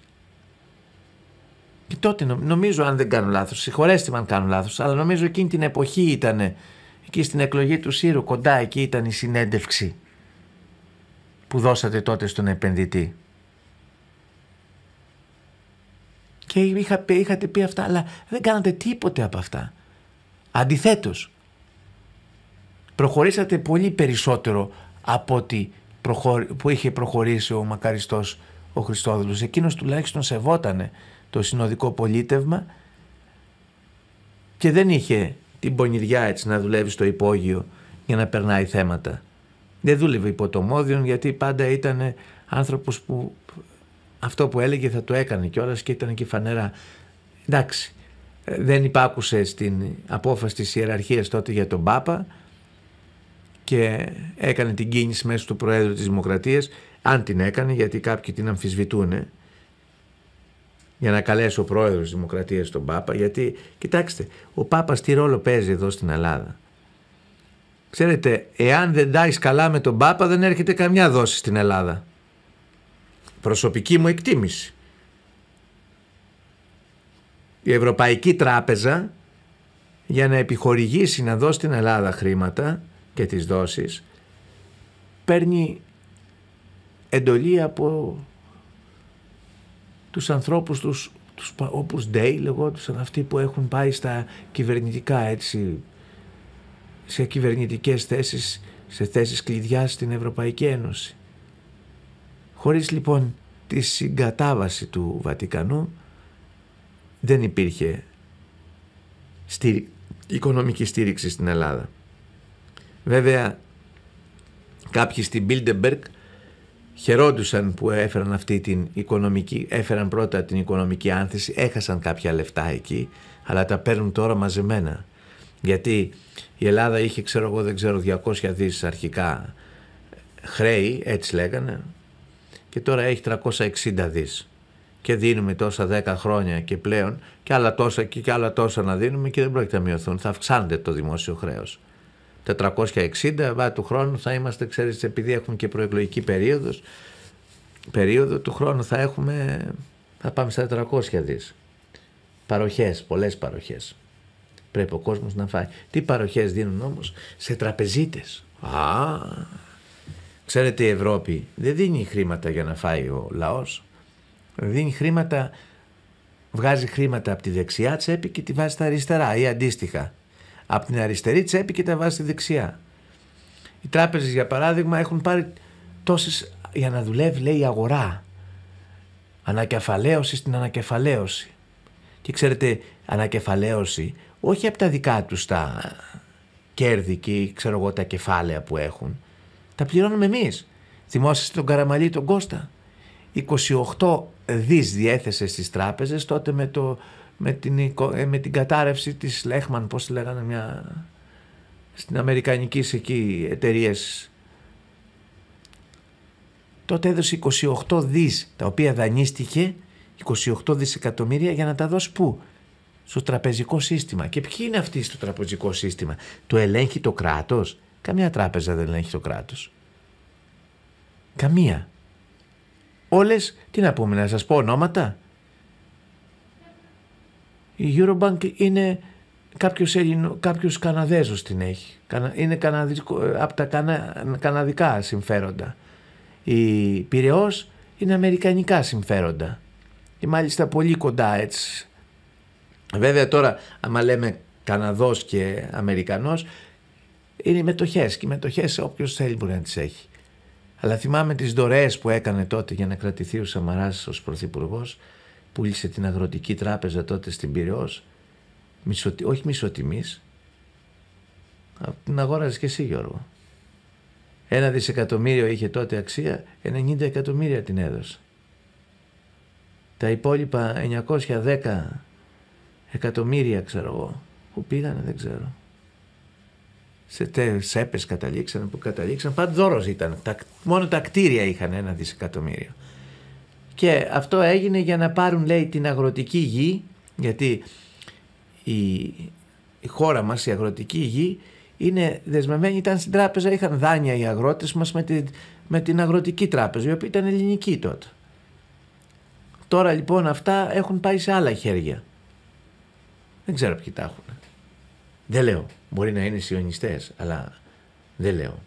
Και τότε νομίζω, αν δεν κάνω λάθος, συγχωρέστε με αν κάνω λάθος, αλλά νομίζω εκείνη την εποχή ήτανε, εκεί στην εκλογή του Σύρου, κοντά εκεί ήταν η συνέντευξη που δώσατε τότε στον επενδυτή. Και είχατε πει αυτά, αλλά δεν κάνατε τίποτε από αυτά. Αντιθέτως, προχωρήσατε πολύ περισσότερο από ό,τι που είχε προχωρήσει ο μακαριστός ο Χριστόδουλος. Εκείνος τουλάχιστον σεβότανε το συνοδικό πολίτευμα και δεν είχε την πονηριά έτσι να δουλεύει στο υπόγειο για να περνάει θέματα. Δεν δούλευε υπό το μόδιον γιατί πάντα ήταν άνθρωπος που αυτό που έλεγε θα το έκανε κιόλας και ήταν και φανερά. Εντάξει, δεν υπάκουσε στην απόφαση της ιεραρχίας τότε για τον Πάπα και έκανε την κίνηση μέσω του Προέδρου της Δημοκρατίας, αν την έκανε, γιατί κάποιοι την αμφισβητούν, για να καλέσει ο Πρόεδρος της Δημοκρατίας τον Πάπα, γιατί, κοιτάξτε, ο Πάπας τι ρόλο παίζει εδώ στην Ελλάδα. Ξέρετε, εάν δεν τάει καλά με τον Πάπα δεν έρχεται καμιά δόση στην Ελλάδα. Προσωπική μου εκτίμηση. Η Ευρωπαϊκή Τράπεζα για να επιχορηγήσει να δώσει στην Ελλάδα χρήματα και τις δόσεις παίρνει εντολή από τους ανθρώπους, τους Opus Dei λεγόντουσαν, αυτοί που έχουν πάει στα κυβερνητικά έτσι, σε κυβερνητικές θέσεις, σε θέσεις κλειδιά στην Ευρωπαϊκή Ένωση. Χωρίς λοιπόν τη συγκατάβαση του Βατικανού δεν υπήρχε οικονομική στήριξη στην Ελλάδα. Βέβαια κάποιοι στην Bilderberg χαιρόντουσαν που έφεραν αυτή την οικονομική, έφεραν πρώτα την οικονομική άνθηση, έχασαν κάποια λεφτά εκεί, αλλά τα παίρνουν τώρα μαζεμένα. Γιατί η Ελλάδα είχε, ξέρω εγώ, δεν ξέρω, 200 δις αρχικά χρέη, έτσι λέγανε, και τώρα έχει 360 δις. Και δίνουμε τόσα 10 χρόνια και πλέον, και άλλα τόσα και άλλα τόσα να δίνουμε και δεν πρόκειται να μειωθούν, θα αυξάνεται το δημόσιο χρέος. 460, του χρόνου θα είμαστε, ξέρεις, επειδή έχουμε και προεκλογική περίοδο, του χρόνου θα έχουμε, θα πάμε στα 400 δις. Παροχές, πολλές παροχές. Πρέπει ο κόσμος να φάει. Τι παροχές δίνουν όμως σε τραπεζίτες. Ξέρετε, η Ευρώπη δεν δίνει χρήματα για να φάει ο λαός. Δίνει χρήματα, βγάζει χρήματα από τη δεξιά τσέπη και τη βάζει στα αριστερά ή αντίστοιχα. Από την αριστερή τσέπη και τα βάζει στη δεξιά. Οι τράπεζες, για παράδειγμα, έχουν πάρει τόσες για να δουλεύει, λέει, η αγορά. Ανακεφαλαίωση στην ανακεφαλαίωση. Και ξέρετε, ανακεφαλαίωση όχι από τα δικά τους τα κέρδη και, ξέρω εγώ, τα κεφάλαια που έχουν. Τα πληρώνουμε εμείς. Θυμόσαστε τον Καραμαλή, τον Κώστα. 28 δις διέθεσε στις τράπεζες τότε με την κατάρρευση της Λέχμαν, πώς τη λέγανε, μια στην αμερικανική εκεί εταιρείες. Τότε έδωσε 28 δις τα οποία δανείστηκε, 28 δισεκατομμύρια για να τα δώσει πού? Στο τραπεζικό σύστημα. Και ποιοι είναι αυτοί στο τραπεζικό σύστημα? Το ελέγχει το κράτος? Καμία τράπεζα δεν ελέγχει το κράτος. Καμία. Όλες, τι να πούμε, να σας πω ονόματα? Η Eurobank είναι κάποιος Καναδέζος την έχει. Είναι από τα καναδικά συμφέροντα. Η Πυραιός είναι αμερικανικά συμφέροντα. Και μάλιστα πολύ κοντά έτσι. Βέβαια τώρα, άμα λέμε Καναδός και Αμερικανός, είναι οι μετοχές, και οι μετοχές όποιος θέλει μπορεί να τις έχει. Αλλά θυμάμαι τις δωρεές που έκανε τότε για να κρατηθεί ο Σαμαράς ως πρωθυπουργός. Πούλησε την Αγροτική Τράπεζα τότε στην Πυραιός, όχι μισοτιμής, την αγόραζες και εσύ, Γιώργο. 1 δισεκατομμύριο είχε τότε αξία, 90 εκατομμύρια την έδωσε. Τα υπόλοιπα 910 εκατομμύρια, ξέρω εγώ, που πήγανε δεν ξέρω. Σε σέπες καταλήξαν, που καταλήξαν, πάντα δώρος ήταν. Μόνο τα κτίρια είχαν 1 δισεκατομμύριο. Και αυτό έγινε για να πάρουν, λέει, την αγροτική γη, γιατί η χώρα μας, η αγροτική γη, είναι δεσμευμένη, ήταν στην τράπεζα, είχαν δάνεια οι αγρότες μας με την Αγροτική Τράπεζα, η οποία ήταν ελληνική τότε. Τώρα λοιπόν αυτά έχουν πάει σε άλλα χέρια. Δεν ξέρω ποιοι τα έχουν. Δεν λέω. Μπορεί να είναι σιωνιστές, αλλά δεν λέω.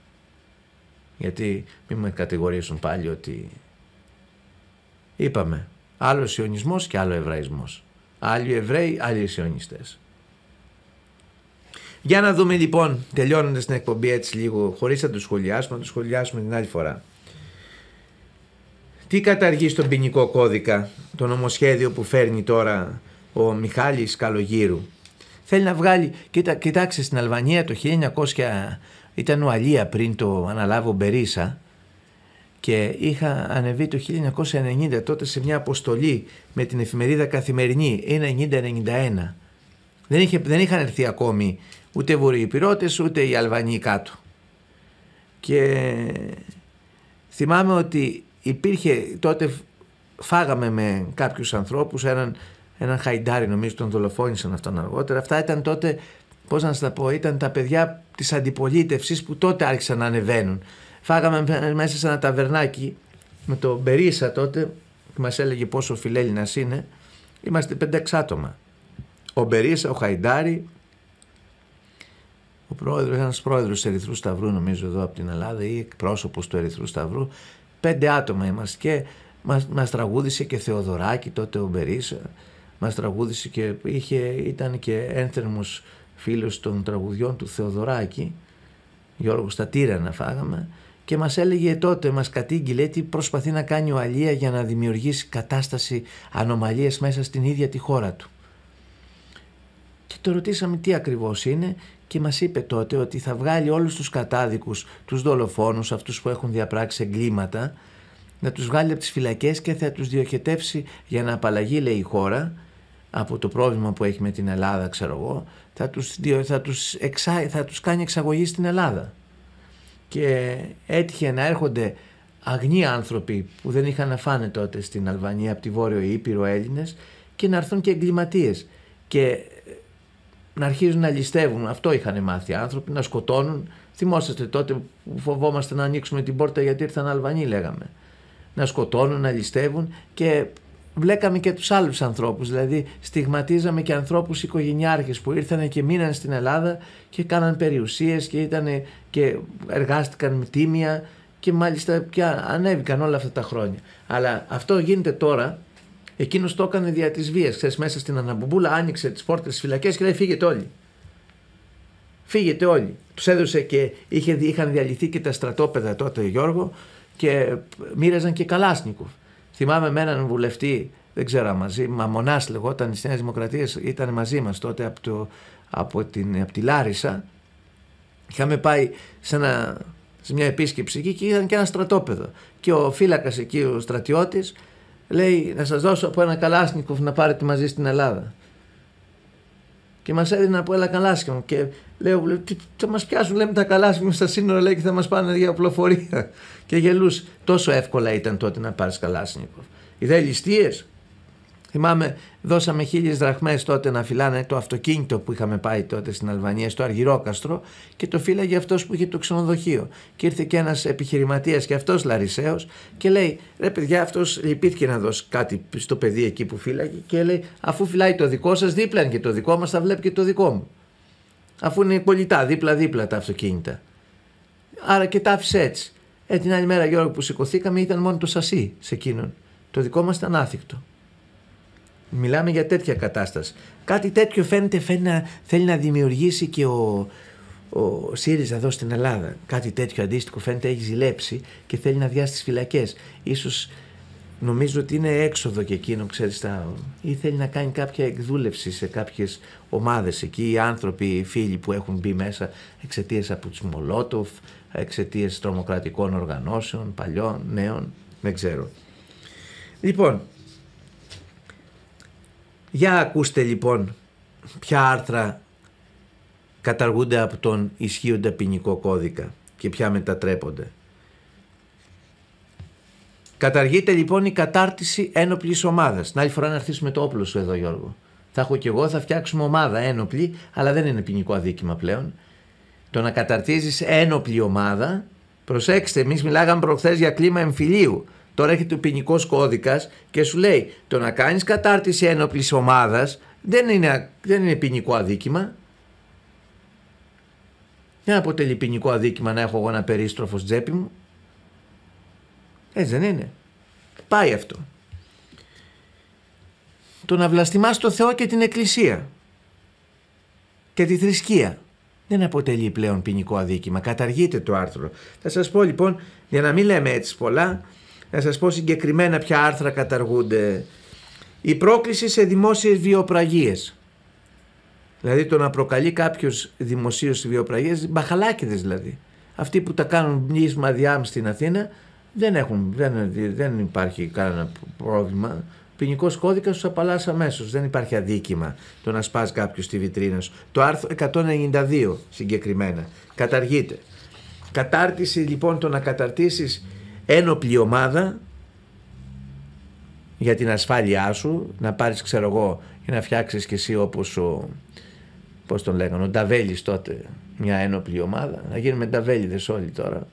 Γιατί μην με κατηγορήσουν πάλι ότι... Είπαμε, άλλο σιωνισμός και άλλο εβραϊσμός. Άλλοι Εβραίοι, άλλοι σιωνιστές. Για να δούμε λοιπόν, τελειώνοντας την εκπομπή έτσι λίγο, χωρίς να το σχολιάσουμε, να το σχολιάσουμε την άλλη φορά. Τι καταργεί στον ποινικό κώδικα το νομοσχέδιο που φέρνει τώρα ο Μιχάλης Καλογύρου. Θέλει να βγάλει, κοιτάξτε, στην Αλβανία το 1900 ήταν Ουαλία πριν το αναλάβω Μπερίσα, και είχα ανεβεί το 1990 τότε σε μια αποστολή με την εφημερίδα Καθημερινή, 1990-91. Δεν είχαν έρθει ακόμη ούτε βορειοηπειρώτες ούτε οι Αλβανοί κάτω. Και θυμάμαι ότι υπήρχε, τότε φάγαμε με κάποιους ανθρώπους, έναν Χαϊντάρι νομίζω, τον δολοφόνησαν αυτόν αργότερα. Αυτά ήταν τότε, πώς να σας τα πω, ήταν τα παιδιά της αντιπολίτευσης που τότε άρχισαν να ανεβαίνουν. Φάγαμε μέσα σε ένα ταβερνάκι με τον Μπερίσα τότε, που μας έλεγε πόσο φιλέλληνας είναι. Είμαστε 5-6 άτομα. Ο Μπερίσα, ο Χαϊντάρι, ένας πρόεδρος του Ερυθρού Σταυρού νομίζω εδώ από την Ελλάδα, ή εκπρόσωπος του Ερυθρού Σταυρού. 5 άτομα είμαστε, και μας τραγούδισε και Θεοδωράκη τότε ο Μπερίσα. Μας τραγούδισε και ήταν και ένθερμος φίλος των τραγουδιών του Θεοδωράκη. Γιώργο, στα Τύρανα φάγαμε. Και μας έλεγε τότε, μας κατήγγειλε τι προσπαθεί να κάνει ο Αλία για να δημιουργήσει κατάσταση ανομαλίες μέσα στην ίδια τη χώρα του. Και το ρωτήσαμε τι ακριβώς είναι, και μας είπε τότε ότι θα βγάλει όλους τους κατάδικους, τους δολοφόνους, αυτούς που έχουν διαπράξει εγκλήματα, να τους βγάλει από τις φυλακές και θα τους διοχετεύσει για να απαλλαγεί, λέει, η χώρα από το πρόβλημα που έχει με την Ελλάδα, ξέρω εγώ, θα τους κάνει εξαγωγή στην Ελλάδα. Και έτυχε να έρχονται αγνοί άνθρωποι που δεν είχαν να φάνε τότε στην Αλβανία, από τη Βόρειο Ήπειρο, Έλληνες, και να έρθουν και εγκληματίες και να αρχίζουν να ληστεύουν. Αυτό είχαν μάθει άνθρωποι, να σκοτώνουν. Θυμόσαστε τότε που φοβόμαστε να ανοίξουμε την πόρτα γιατί ήρθαν Αλβανοί, λέγαμε. Να σκοτώνουν, να ληστεύουν, και βλέκαμε και τους άλλους ανθρώπους, δηλαδή στιγματίζαμε και ανθρώπους οικογενειάρχες που ήρθαν και μείναν στην Ελλάδα και κάναν περιουσίες και εργάστηκαν τίμια, και μάλιστα πια ανέβηκαν όλα αυτά τα χρόνια. Αλλά αυτό γίνεται τώρα. Εκείνος το έκανε δια της βίας, ξέρεις, μέσα στην αναμπομπούλα άνοιξε τις πόρτες της φυλακές και λέει φύγετε όλοι. Φύγετε όλοι. Τους έδωσε, και είχαν διαλυθεί και τα στρατόπεδα τότε, Γιώργο, και μοίραζαν και Καλάσνικοφ. Θυμάμαι με έναν βουλευτή, δεν ξέρω μαζί, Μαμονάς λεγόταν, της Νέας Δημοκρατίας, ήταν μαζί μας τότε από τη Λάρισα. Είχαμε πάει σε μια επίσκεψη εκεί και ήταν και ένα στρατόπεδο. Και ο φύλακας εκεί, ο στρατιώτης, λέει να σας δώσω από ένα Καλάσνικοφ να πάρετε μαζί στην Ελλάδα. Και μας έδινε από ένα Καλάσνικοφ. Και λέω, θα μας πιάσουν, λέμε, τα Καλάσνικοφ στα σύνορα, λέει, και θα μας πάνε για οπλοφορία. Και γελούσε. Τόσο εύκολα ήταν τότε να πάρεις Καλάσνικοφ. Οι δε ληστείες. Θυμάμαι, δώσαμε 1000 δραχμές τότε να φυλάνε το αυτοκίνητο που είχαμε πάει τότε στην Αλβανία, στο Αργυρόκαστρο, και το φύλαγε αυτός που είχε το ξενοδοχείο. Και ήρθε και ένας επιχειρηματίας, και αυτός Λαρισαίος, και λέει: ρε παιδιά, αυτός λυπήθηκε να δώσει κάτι στο παιδί εκεί που φύλαγε, και λέει: αφού φυλάει το δικό σας, δίπλα είναι και το δικό μας, θα βλέπει και το δικό μου. Αφού είναι κολλητά, δίπλα-δίπλα τα αυτοκίνητα. Άρα και τα άφησε έτσι. Την άλλη μέρα, Γιώργο, που σηκωθήκαμε, ήταν μόνο το σασί σε εκείνον. Το δικό μας ήταν άθικτο. Μιλάμε για τέτοια κατάσταση. Κάτι τέτοιο φαίνεται θέλει να δημιουργήσει και ο ο ΣΥΡΙΖΑ εδώ στην Ελλάδα. Κάτι τέτοιο αντίστοιχο φαίνεται έχει ζηλέψει και θέλει να διάσει τις φυλακές. Ίσως νομίζω ότι είναι έξοδο και εκείνο, ξέρεις, ή θέλει να κάνει κάποια εκδούλευση σε κάποιες ομάδες εκεί. Οι άνθρωποι, οι φίλοι που έχουν μπει μέσα εξαιτίας από τους Μολότοφ, εξαιτίας τρομοκρατικών οργανώσεων, παλιών, νέων, δεν ξέρω. Λοιπόν, για ακούστε λοιπόν ποια άρθρα καταργούνται από τον ισχύοντα ποινικό κώδικα και ποια μετατρέπονται. Καταργείται λοιπόν η κατάρτιση ένοπλης ομάδας. Την άλλη φορά να έρθεις με το όπλο σου εδώ, Γιώργο. Θα έχω κι εγώ, θα φτιάξουμε ομάδα ένοπλη, αλλά δεν είναι ποινικό αδίκημα πλέον. Το να καταρτίζεις ένοπλη ομάδα, προσέξτε, εμείς μιλάγαμε προχθές για κλίμα εμφυλίου. Τώρα έχει το ποινικό κώδικα και σου λέει το να κάνεις κατάρτιση ένοπλης ομάδας δεν είναι ποινικό αδίκημα. Δεν αποτελεί ποινικό αδίκημα να έχω εγώ ένα περίστροφο στη τσέπη μου. Έτσι δεν είναι? Πάει αυτό. Το να βλαστημάς τον Θεό και την Εκκλησία και τη θρησκεία δεν αποτελεί πλέον ποινικό αδίκημα. Καταργείται το άρθρο. Θα σας πω λοιπόν, για να μην λέμε έτσι πολλά, να σας πω συγκεκριμένα ποια άρθρα καταργούνται. Η πρόκληση σε δημόσιες βιοπραγίες. Δηλαδή το να προκαλεί κάποιος δημοσίως βιοπραγίες, μπαχαλάκηδες δηλαδή. Αυτοί που τα κάνουν μπλίσμα διάμ στην Αθήνα δεν υπάρχει κανένα πρόβλημα. Ποινικός κώδικας τους απαλλάσσει αμέσως. Δεν υπάρχει αδίκημα το να σπάς κάποιος τη βιτρίνα σου. Το άρθρο 192 συγκεκριμένα καταργείται. Κατάρτιση λοιπόν, το να καταρτήσεις ένοπλη ομάδα για την ασφάλειά σου, να πάρεις ξέρω εγώ ή να φτιάξεις κι εσύ όπως ο, πώς τον λέγανε, ο Νταβέλης τότε, μια ένοπλη ομάδα, να γίνουμε Νταβέληδες όλοι τώρα.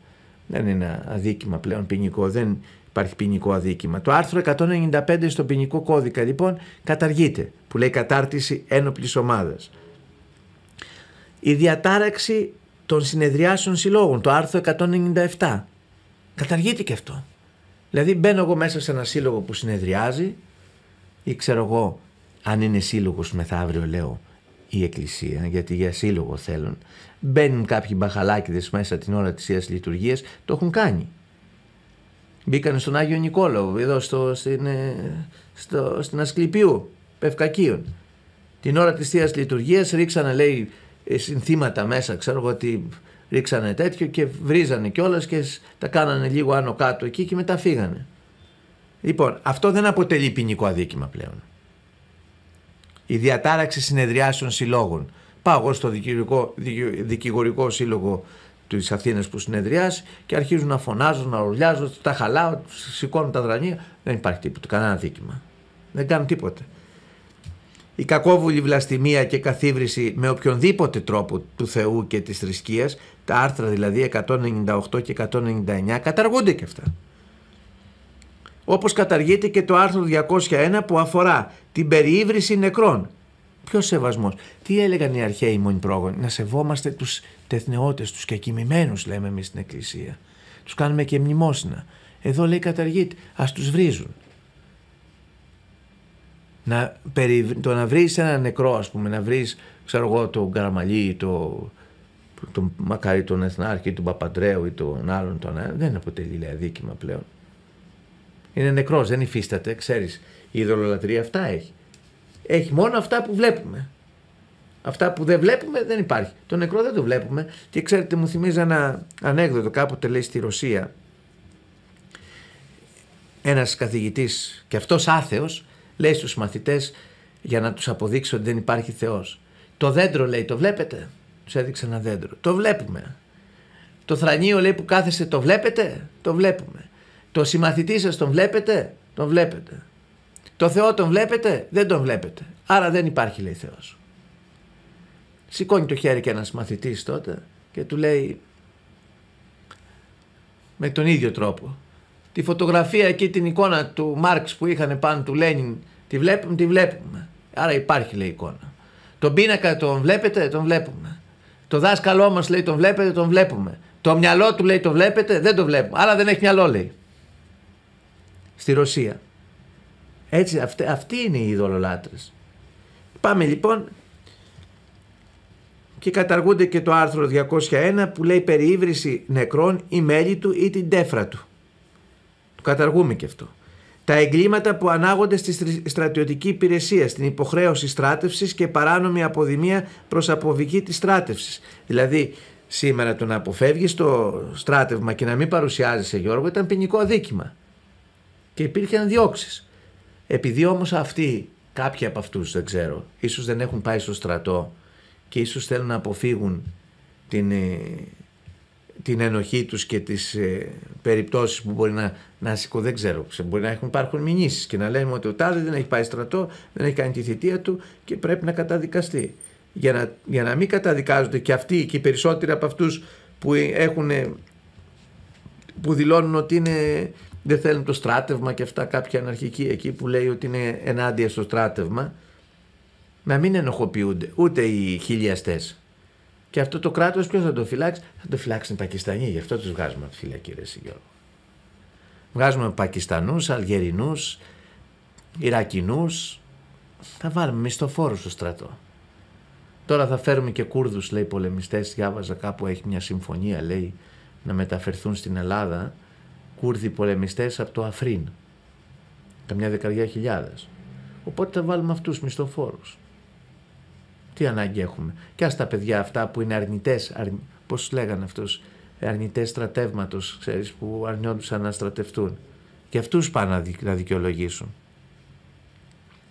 Δεν είναι αδίκημα πλέον ποινικό, δεν υπάρχει ποινικό αδίκημα. Το άρθρο 195 στον ποινικό κώδικα λοιπόν καταργείται, που λέει κατάρτιση ένοπλης ομάδας. Η διατάραξη των συνεδριάσεων συλλόγων, το άρθρο 197, καταργείται και αυτό. Δηλαδή μπαίνω εγώ μέσα σε ένα σύλλογο που συνεδριάζει ή ξέρω εγώ αν είναι σύλλογος μεθαύριο, λέω, η Εκκλησία, γιατί για σύλλογο θέλουν. Μπαίνουν κάποιοι μπαχαλάκηδες μέσα την ώρα της Θείας Λειτουργίας, το έχουν κάνει. Μπήκανε στον Άγιο Νικόλαο, εδώ στην Ασκληπιού, Πευκακίων. Την ώρα της Θείας Λειτουργίας ρίξανε, λέει, συνθήματα μέσα, ξέρω εγώ ότι ρίξανε τέτοιο και βρίζανε κιόλας και τα κάνανε λίγο άνω κάτω εκεί και μετά φύγανε. Λοιπόν, αυτό δεν αποτελεί ποινικό αδίκημα πλέον. Η διατάραξη συνεδριάσεων συλλόγων. Πάω εγώ στο δικηγορικό σύλλογο της Αθήνας που συνεδριάζει και αρχίζουν να φωνάζουν, να ουρλιάζουν, τα χαλάω, σηκώνουν τα δρανία. Δεν υπάρχει τίποτα, κανένα δίκημα. Δεν κάνουν τίποτα. Η κακόβουλη βλαστημία και καθύβριση με οποιονδήποτε τρόπο του Θεού και της θρησκείας, τα άρθρα δηλαδή 198 και 199 καταργούνται και αυτά. Όπως καταργείται και το άρθρο 201 που αφορά την περιίβριση νεκρών. Ποιος σεβασμός? Τι έλεγαν οι αρχαίοι μόνοι πρόγονοι? Να σεβόμαστε τους τεθνεώτες, τους κεκοιμημένους λέμε εμείς στην Εκκλησία. Τους κάνουμε και μνημόσυνα. Εδώ λέει καταργείται. Ας τους βρίζουν. Το να βρεις έναν νεκρό, ας πούμε, να βρεις ξέρω εγώ τον Καραμαλή ή τον Μακάρι τον Εθνάρχη ή τον Παπαντρέου ή τον άλλον, δεν αποτελεί λέει αδίκημα πλέον. Είναι νεκρός, δεν υφίσταται, ξέρεις, η ειδωλολατρία αυτά έχει. Έχει μόνο αυτά που βλέπουμε. Αυτά που δεν βλέπουμε δεν υπάρχει. Το νεκρό δεν το βλέπουμε και ξέρετε μου θυμίζει ένα ανέκδοτο κάποτε λέει στη Ρωσία. Ένας καθηγητής και αυτός άθεος λέει στους μαθητές για να τους αποδείξει ότι δεν υπάρχει Θεός. Το δέντρο λέει το βλέπετε? Τους έδειξε ένα δέντρο. Το βλέπουμε. Το θρανίο λέει που κάθεσε το βλέπετε? Το βλέπουμε. Το συμμαθητή σας τον βλέπετε? Τον βλέπετε. Το Θεό τον βλέπετε? Δεν τον βλέπετε. Άρα δεν υπάρχει λέει Θεός. Σηκώνει το χέρι και ένας μαθητής τότε και του λέει με τον ίδιο τρόπο. Τη φωτογραφία εκεί, την εικόνα του Μάρξ που είχαν πάνω του Λένιν τη βλέπουμε, τη βλέπουμε. Άρα υπάρχει λέει εικόνα. Τον πίνακα τον βλέπετε? Τον βλέπουμε. Το δάσκαλό μας λέει τον βλέπετε? Τον βλέπουμε. Το μυαλό του λέει τον βλέπετε? Δεν τον βλέπουμε. Άρα δεν έχει μυαλό λέει. Στη Ρωσία. Έτσι, αυτοί είναι οι ειδωλολάτρες. Πάμε λοιπόν και καταργούνται και το άρθρο 201 που λέει περί ύβριση νεκρών ή μέλη του ή την τέφρα του. Το καταργούμε και αυτό. Τα εγκλήματα που ανάγονται στη στρατιωτική υπηρεσία, στην υποχρέωση στράτευσης και παράνομη αποδημία προς αποβική της στράτευσης. Δηλαδή σήμερα το να αποφεύγεις το στράτευμα και να μην παρουσιάζεσαι, Γιώργο, ήταν ποινικό δίκημα. Και υπήρχαν διώξεις. Επειδή όμως αυτοί, κάποιοι από αυτούς δεν ξέρω, ίσως δεν έχουν πάει στο στρατό και ίσως θέλουν να αποφύγουν την ενοχή τους και τις περιπτώσεις που μπορεί να σηκώ, δεν ξέρω, μπορεί να υπάρχουν μηνύσεις και να λέμε ότι ο τάδε δεν έχει πάει στρατό, δεν έχει κάνει τη θητεία του και πρέπει να καταδικαστεί. Για να μην καταδικάζονται και αυτοί και οι περισσότεροι από αυτούς που δηλώνουν ότι δεν θέλουν το στράτευμα και αυτά, κάποια αναρχική εκεί που λέει ότι είναι ενάντια στο στράτευμα, να μην ενοχοποιούνται ούτε οι χιλιαστές. Και αυτό το κράτος ποιος θα το φυλάξει? Θα το φυλάξουν οι Πακιστανοί, γι' αυτό τους βγάζουμε από τη φυλακή, ρε Γιώργο. Βγάζουμε Πακιστανούς, Αλγερινούς, Ιρακινούς, θα βάλουμε μισθοφόρους στο στρατό. Τώρα θα φέρουμε και Κούρδους, λέει, πολεμιστές, διάβαζα κάπου, έχει μια συμφωνία, λέει, να μεταφερθούν στην Ελλάδα Κούρδοι πολεμιστές από το Αφρίν, καμιά 10.000. Οπότε θα βάλουμε αυτούς μισθοφόρους. Τι ανάγκη έχουμε? Και ας τα παιδιά αυτά που είναι αρνητές, πώς λέγανε αυτούς, αρνητές στρατεύματος, ξέρεις, που αρνιόντουσαν να στρατευτούν. Και αυτούς πάνε να δικαιολογήσουν.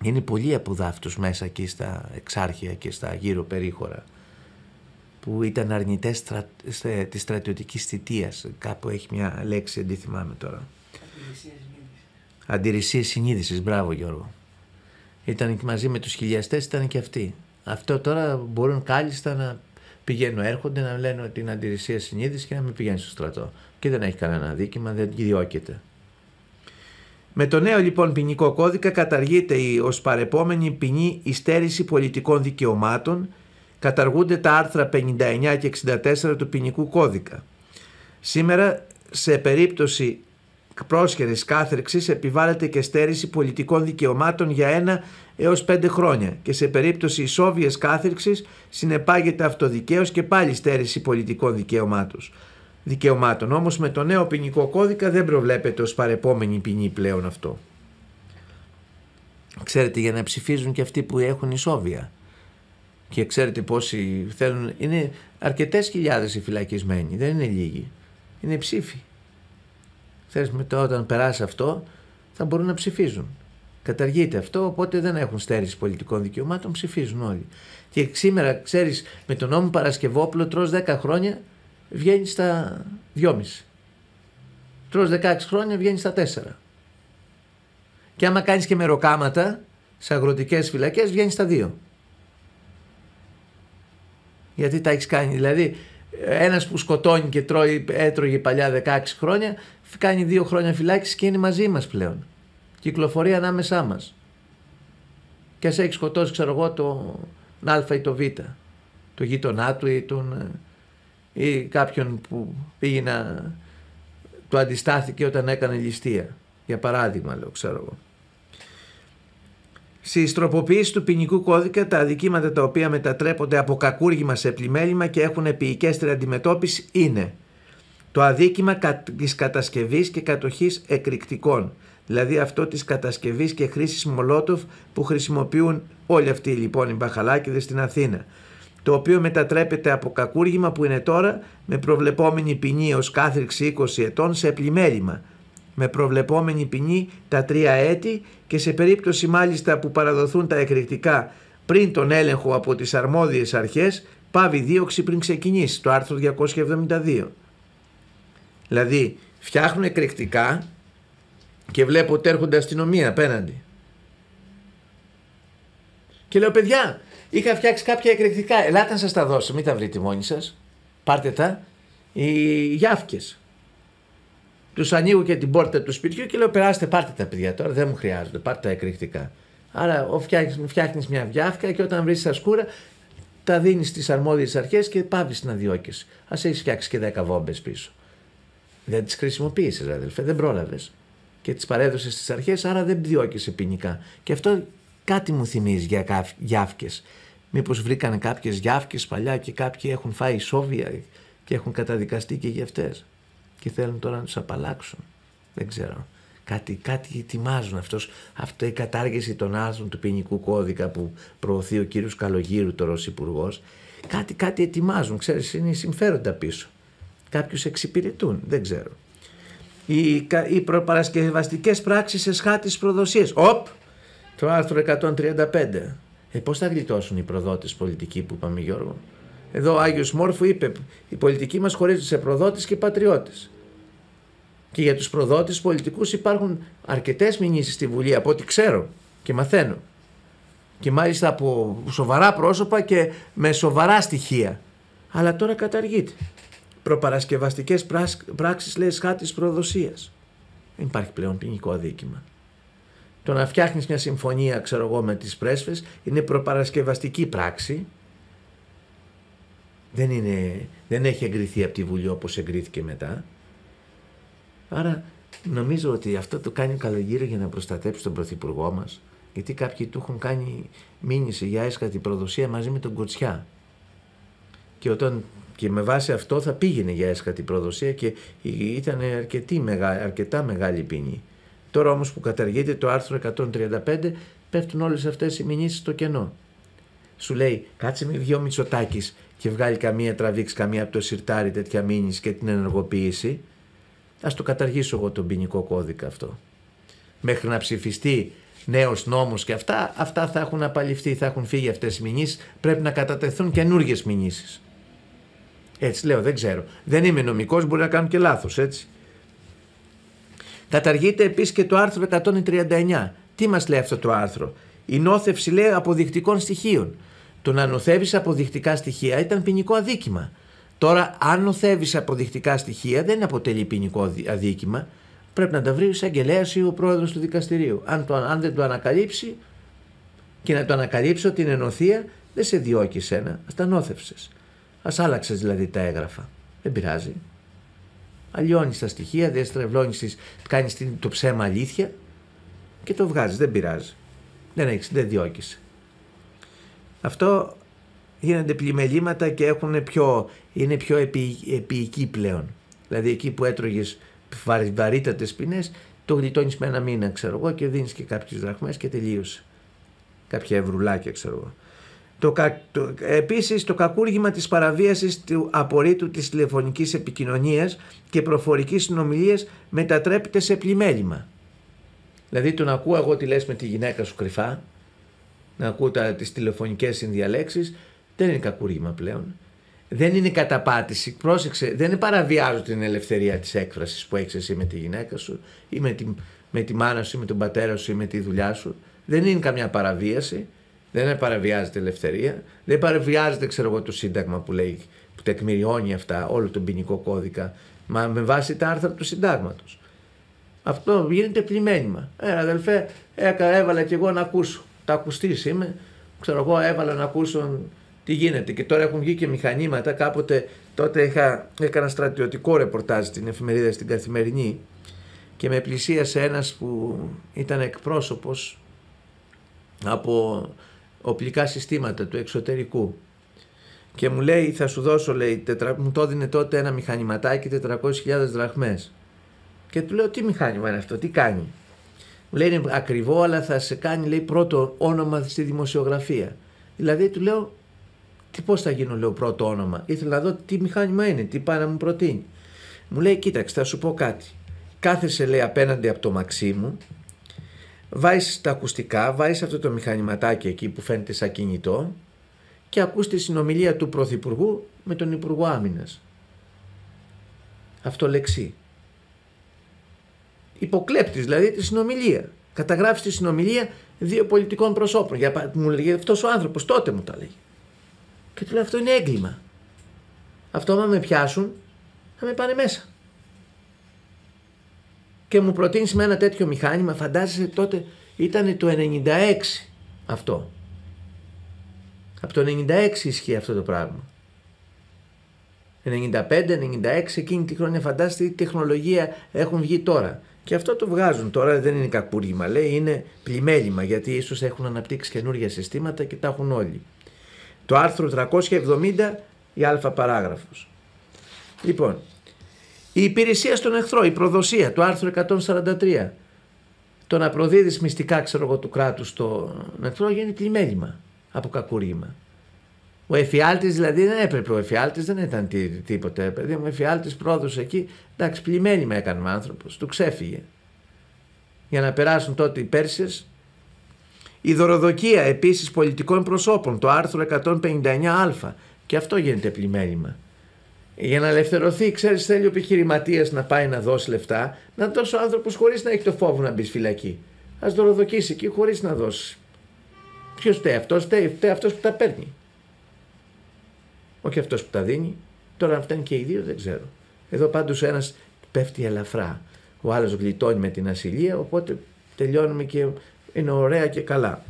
Είναι πολλοί από δάφτους μέσα εκεί στα εξάρχεια και στα γύρω περίχωρα που ήταν αρνητές της στρατιωτικής θητείας. Κάπου έχει μια λέξη, δεν τη θυμάμαι τώρα. Αντιρρησίες συνείδησης, μπράβο Γιώργο. Ήταν μαζί με τους χιλιαστές, ήταν και αυτοί. Αυτό τώρα μπορούν κάλλιστα να πηγαίνουν, έρχονται να λένε ότι είναι αντιρρησία συνείδηση και να μην πηγαίνει στο στρατό. Και δεν έχει κανένα δίκημα, δεν διώκεται. Με το νέο λοιπόν ποινικό κώδικα καταργείται η ως παρεπόμενη ποινή η στέρηση πολιτικών δικαιωμάτων, καταργούνται τα άρθρα 59 και 64 του ποινικού κώδικα. Σήμερα σε περίπτωση πρόσχερης κάθερξης επιβάλλεται και στέρηση πολιτικών δικαιωμάτων για 1 έως 5 χρόνια και σε περίπτωση ισόβιας κάθερξης συνεπάγεται αυτοδικαίως και πάλι στέρηση πολιτικών δικαιωμάτων. Όμως με το νέο ποινικό κώδικα δεν προβλέπεται ως παρεπόμενη ποινή πλέον αυτό. Ξέρετε, για να ψηφίζουν και αυτοί που έχουν ισόβια. Και ξέρετε πόσοι θέλουν, είναι αρκετές χιλιάδες οι φυλακισμένοι, δεν είναι λίγοι, είναι ψήφοι. Θες μετά όταν περάσει αυτό θα μπορούν να ψηφίζουν. Καταργείται αυτό, οπότε δεν έχουν στέρηση πολιτικών δικαιωμάτων, ψηφίζουν όλοι. Και σήμερα, ξέρεις, με τον νόμο Παρασκευόπουλο τρως 10 χρόνια βγαίνει στα 2,5. Τρως 16 χρόνια βγαίνει στα 4. Και άμα κάνεις και μεροκάματα σε αγροτικές φυλακές βγαίνει στα 2. Γιατί τα έχεις κάνει, δηλαδή ένας που σκοτώνει και έτρωγε παλιά 16 χρόνια κάνει 2 χρόνια φυλάκιση και είναι μαζί μας πλέον. Κυκλοφορεί ανάμεσά μας. Και ας έχει σκοτώσει, ξέρω εγώ, τον Α ή τον Β, το γείτονά του ή κάποιον που πήγε να του αντιστάθηκε όταν έκανε ληστεία. Για παράδειγμα, λέω, ξέρω εγώ. Στις τροποποιήσεις του ποινικού κώδικα τα αδικήματα τα οποία μετατρέπονται από κακούργημα σε πλημέλημα και έχουν επιεικέστερη αντιμετώπιση είναι το αδίκημα της κατασκευής και κατοχής εκρηκτικών, δηλαδή αυτό της κατασκευής και χρήσης μολότοφ που χρησιμοποιούν όλοι αυτοί λοιπόν οι μπαχαλάκηδες στην Αθήνα, το οποίο μετατρέπεται από κακούργημα που είναι τώρα με προβλεπόμενη ποινή ως κάθριξη 20 ετών σε πλημέλημα, με προβλεπόμενη ποινή τα 3 έτη και σε περίπτωση μάλιστα που παραδοθούν τα εκρηκτικά πριν τον έλεγχο από τις αρμόδιες αρχές πάβει δίωξη πριν ξεκινήσει, το άρθρο 272. Δηλαδή φτιάχνουν εκρηκτικά και βλέπω ότι έρχονται αστυνομία απέναντι. Και λέω, παιδιά, είχα φτιάξει κάποια εκρηκτικά, ελάτε να σας τα δώσω, μην τα βρείτε μόνοι σας, πάρτε τα, οι γιάφκες. Τους ανοίγω και την πόρτα του σπιτιού και λέω, περάστε, πάρτε τα παιδιά τώρα, δεν μου χρειάζονται, πάρτε τα εκρηκτικά. Άρα φτιάχνεις μια γιάφκα και όταν βρεις τα σκούρα τα δίνεις στις αρμόδιες αρχές και πάβεις να διώκεις. Ας έχεις φτιάξει και 10 βόμπες πίσω. Δεν τις χρησιμοποίησες, αδελφέ, δεν πρόλαβες. Και τις παρέδωσες στις αρχές, άρα δεν διώκεσαι ποινικά. Και αυτό κάτι μου θυμίζει για γιάφκες. Μήπως βρήκαν κάποιες γιάφκες παλιά και κάποιοι έχουν φάει σόβια και έχουν καταδικαστεί και γευτές και θέλουν τώρα να τους απαλλάξουν. Δεν ξέρω. Κάτι ετοιμάζουν αυτή η κατάργηση των άρθρων του ποινικού κώδικα που προωθεί ο κύριος Καλογύρου, τώρα υπουργός. Κάτι ετοιμάζουν, ξέρεις, είναι συμφέροντα πίσω. Κάποιους εξυπηρετούν, δεν ξέρω. Οι προπαρασκευαστικές πράξεις εσχάτης προδοσίες. Οπ! Το άρθρο 135. Πώς θα γλιτώσουν οι προδότες πολιτικοί που είπαμε, Γιώργο? Εδώ ο Άγιος Μόρφου είπε: η πολιτική μας χωρίζεται σε προδότες και πατριώτες. Και για τους προδότες πολιτικούς υπάρχουν αρκετές μηνύσεις στη Βουλή, από ό,τι ξέρω και μαθαίνω. Και μάλιστα από σοβαρά πρόσωπα και με σοβαρά στοιχεία. Αλλά τώρα καταργείται. Προπαρασκευαστικές πράξεις, λέει, χάτης προδοσίας. Δεν υπάρχει πλέον ποινικό δίκημα. Το να φτιάχνεις μια συμφωνία, ξέρω εγώ, με τις Πρέσπες είναι προπαρασκευαστική πράξη. Δεν έχει εγκριθεί από τη Βουλή όπως εγκρίθηκε μετά. Άρα νομίζω ότι αυτό το κάνει ο Καλογύρου για να προστατέψει τον πρωθυπουργό μας, γιατί κάποιοι του έχουν κάνει μήνυση για έσχατη προδοσία μαζί με τον Κοτσιά. Και με βάση αυτό θα πήγαινε για έσχατη προδοσία και ήταν αρκετά μεγάλη ποινή. Τώρα όμως που καταργείται το άρθρο 135 πέφτουν όλες αυτές οι μηνύσεις στο κενό. Σου λέει κάτσε με βγει ο Μητσοτάκης και βγάλει καμία, τραβήξει καμία από το σιρτάρι τέτοια μήνυση και την ενεργοποίηση. Ας το καταργήσω εγώ τον ποινικό κώδικα αυτό. Μέχρι να ψηφιστεί νέος νόμος και αυτά θα έχουν απαλληφθεί, θα έχουν φύγει αυτές οι μηνύσεις, πρέπει να κατατεθούν καινούργιες μηνύσεις. Έτσι λέω, δεν ξέρω. Δεν είμαι νομικός, μπορεί να κάνω και λάθος, έτσι. Καταργείται επίσης και το άρθρο 139. Τι μας λέει αυτό το άρθρο? Η νόθευση, λέει, αποδεικτικών στοιχείων. Το να νοθεύεις αποδεικτικά στοιχεία ήταν ποινικό αδίκημα. Τώρα, αν νοθεύεις αποδεικτικά στοιχεία, δεν αποτελεί ποινικό αδίκημα. Πρέπει να τα βρει ο εισαγγελέας ή ο πρόεδρος του δικαστηρίου. Αν δεν το ανακαλύψει, και να το ανακαλύψει ότι είναι νοθεία, δεν σε διώκει εσένα. Α, τα νόθευσες. Ας άλλαξες δηλαδή τα έγγραφα. Δεν πειράζει. Αλλιώνεις τα στοιχεία, διαστρεβλώνεις, κάνεις το ψέμα αλήθεια και το βγάζεις. Δεν πειράζει. Δεν διώκεις. Αυτό γίνονται πλημελήματα και είναι πιο επιεικοί πλέον. Δηλαδή εκεί που έτρωγες βαρύτατες ποινές, το γλιτώνεις με ένα μήνα, ξέρω εγώ, και δίνεις και κάποιες δραχμές και τελείωσε. Κάποια ευρουλάκια, ξέρω εγώ. Επίσης, το κακούργημα της παραβίασης του απορρίτου της τηλεφωνικής επικοινωνίας και προφορικής συνομιλίας μετατρέπεται σε πλημέλημα. Δηλαδή, το να ακούω εγώ τι λες με τη γυναίκα σου κρυφά, να ακούω τις τηλεφωνικές συνδιαλέξεις, δεν είναι κακούργημα πλέον. Δεν είναι καταπάτηση. Πρόσεξε, δεν παραβιάζω την ελευθερία της έκφρασης που έχεις εσύ με τη γυναίκα σου ή με τη μάνα σου ή με τον πατέρα σου ή με τη δουλειά σου. Δεν είναι καμιά παραβίαση. Δεν παραβιάζεται ελευθερία, δεν παραβιάζεται, ξέρω εγώ, το Σύνταγμα που λέει, που τεκμηριώνει αυτά, όλο τον ποινικό κώδικα, μα με βάση τα άρθρα του Συντάγματος. Αυτό γίνεται πλημμένημα. Αδελφέ, έβαλα κι εγώ να ακούσω. Τα ακουστής είμαι, ξέρω εγώ, έβαλα να ακούσω τι γίνεται. Και τώρα έχουν βγει και μηχανήματα. Κάποτε, τότε έκανα στρατιωτικό ρεπορτάζ στην εφημερίδα, στην Καθημερινή, και με πλησίασε ένας που ήταν εκπρόσωπος από οπλικά συστήματα του εξωτερικού και μου λέει θα σου δώσω, λέει, μου το έδινε τότε ένα μηχανηματάκι 400.000 δραχμές και του λέω τι μηχάνημα είναι αυτό, τι κάνει? Μου λέει είναι ακριβό αλλά θα σε κάνει, λέει, πρώτο όνομα στη δημοσιογραφία. Δηλαδή του λέω πώς θα γίνω, λέω, πρώτο όνομα? Ήθελα να δω τι μηχάνημα είναι, τι πάει να μου προτείνει. Μου λέει κοίταξε, θα σου πω κάτι, κάθεσε, λέει, απέναντι από το μαξί μου, βάζεις τα ακουστικά, βάζεις αυτό το μηχανηματάκι εκεί που φαίνεται σαν κινητό και ακούς τη συνομιλία του Πρωθυπουργού με τον Υπουργό Άμυνας. Αυτό λεξί. Υποκλέπτης δηλαδή τη συνομιλία. Καταγράφεις τη συνομιλία δύο πολιτικών προσώπων. Μου λέγε αυτός ο άνθρωπος, τότε μου τα λέγει. Και του λέω αυτό είναι έγκλημα. Αυτό άμα με πιάσουν θα με πάνε μέσα. Και μου προτείνεις με ένα τέτοιο μηχάνημα, φαντάζεσαι τότε ήταν το 96 αυτό. Από το 96 ισχύει αυτό το πράγμα. 95, 96, εκείνη τη χρόνια φαντάζεστε τι τεχνολογία έχουν βγει τώρα. Και αυτό το βγάζουν τώρα, δεν είναι κακούργημα, λέει, είναι πλημέλημα, γιατί ίσως έχουν αναπτύξει καινούργια συστήματα και τα έχουν όλοι. Το άρθρο 370, η α παράγραφος. Λοιπόν, η υπηρεσία στον εχθρό, η προδοσία, το άρθρο 143. Το να προδίδεις μυστικά, ξέρω εγώ, του κράτους στον εχθρό γίνεται τιμέλημα από κακούργημα. Ο εφιάλτης δηλαδή δεν έπρεπε, ο εφιάλτης δεν ήταν τίποτε, παιδί μου, ο εφιάλτης πρόδωσε εκεί, εντάξει, πλημμέλημα έκανε ο άνθρωπος, του ξέφυγε. Για να περάσουν τότε οι Πέρσιες. Η δωροδοκία επίσης πολιτικών προσώπων, το άρθρο 159α, και αυτό γίνεται πλημμέλημα. Για να ελευθερωθεί, ξέρεις, θέλει ο επιχειρηματίας να πάει να δώσει λεφτά, να δώσει ο άνθρωπος χωρίς να έχει το φόβο να μπει φυλακή. Ας δωροδοκήσει εκεί χωρίς να δώσει. Ποιος φταίει, αυτός φταίει, αυτός που τα παίρνει. Όχι αυτός που τα δίνει. Τώρα αν φτάνει και οι δύο δεν ξέρω. Εδώ πάντως ο ένας πέφτει ελαφρά. Ο άλλος γλιτώνει με την ασυλία, οπότε τελειώνουμε και είναι ωραία και καλά.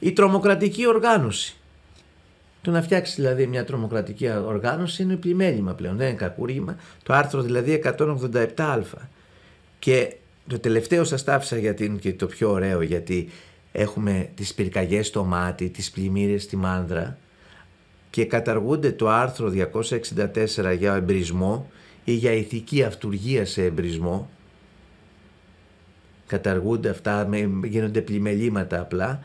Η τρομοκρατική οργάνωση. Το να φτιάξει δηλαδή μια τρομοκρατική οργάνωση είναι πλημέλημα πλέον, δεν είναι κακούργημα. Το άρθρο δηλαδή 187α. Και το τελευταίο σας τάφησα γιατί είναι και το πιο ωραίο, γιατί έχουμε τις πυρκαγιές στο μάτι, τις πλημμύρες στη μάνδρα και καταργούνται το άρθρο 264 για εμπρισμό ή για ηθική αυτουργία σε εμπρισμό. Καταργούνται αυτά, γίνονται πλημελήματα απλά,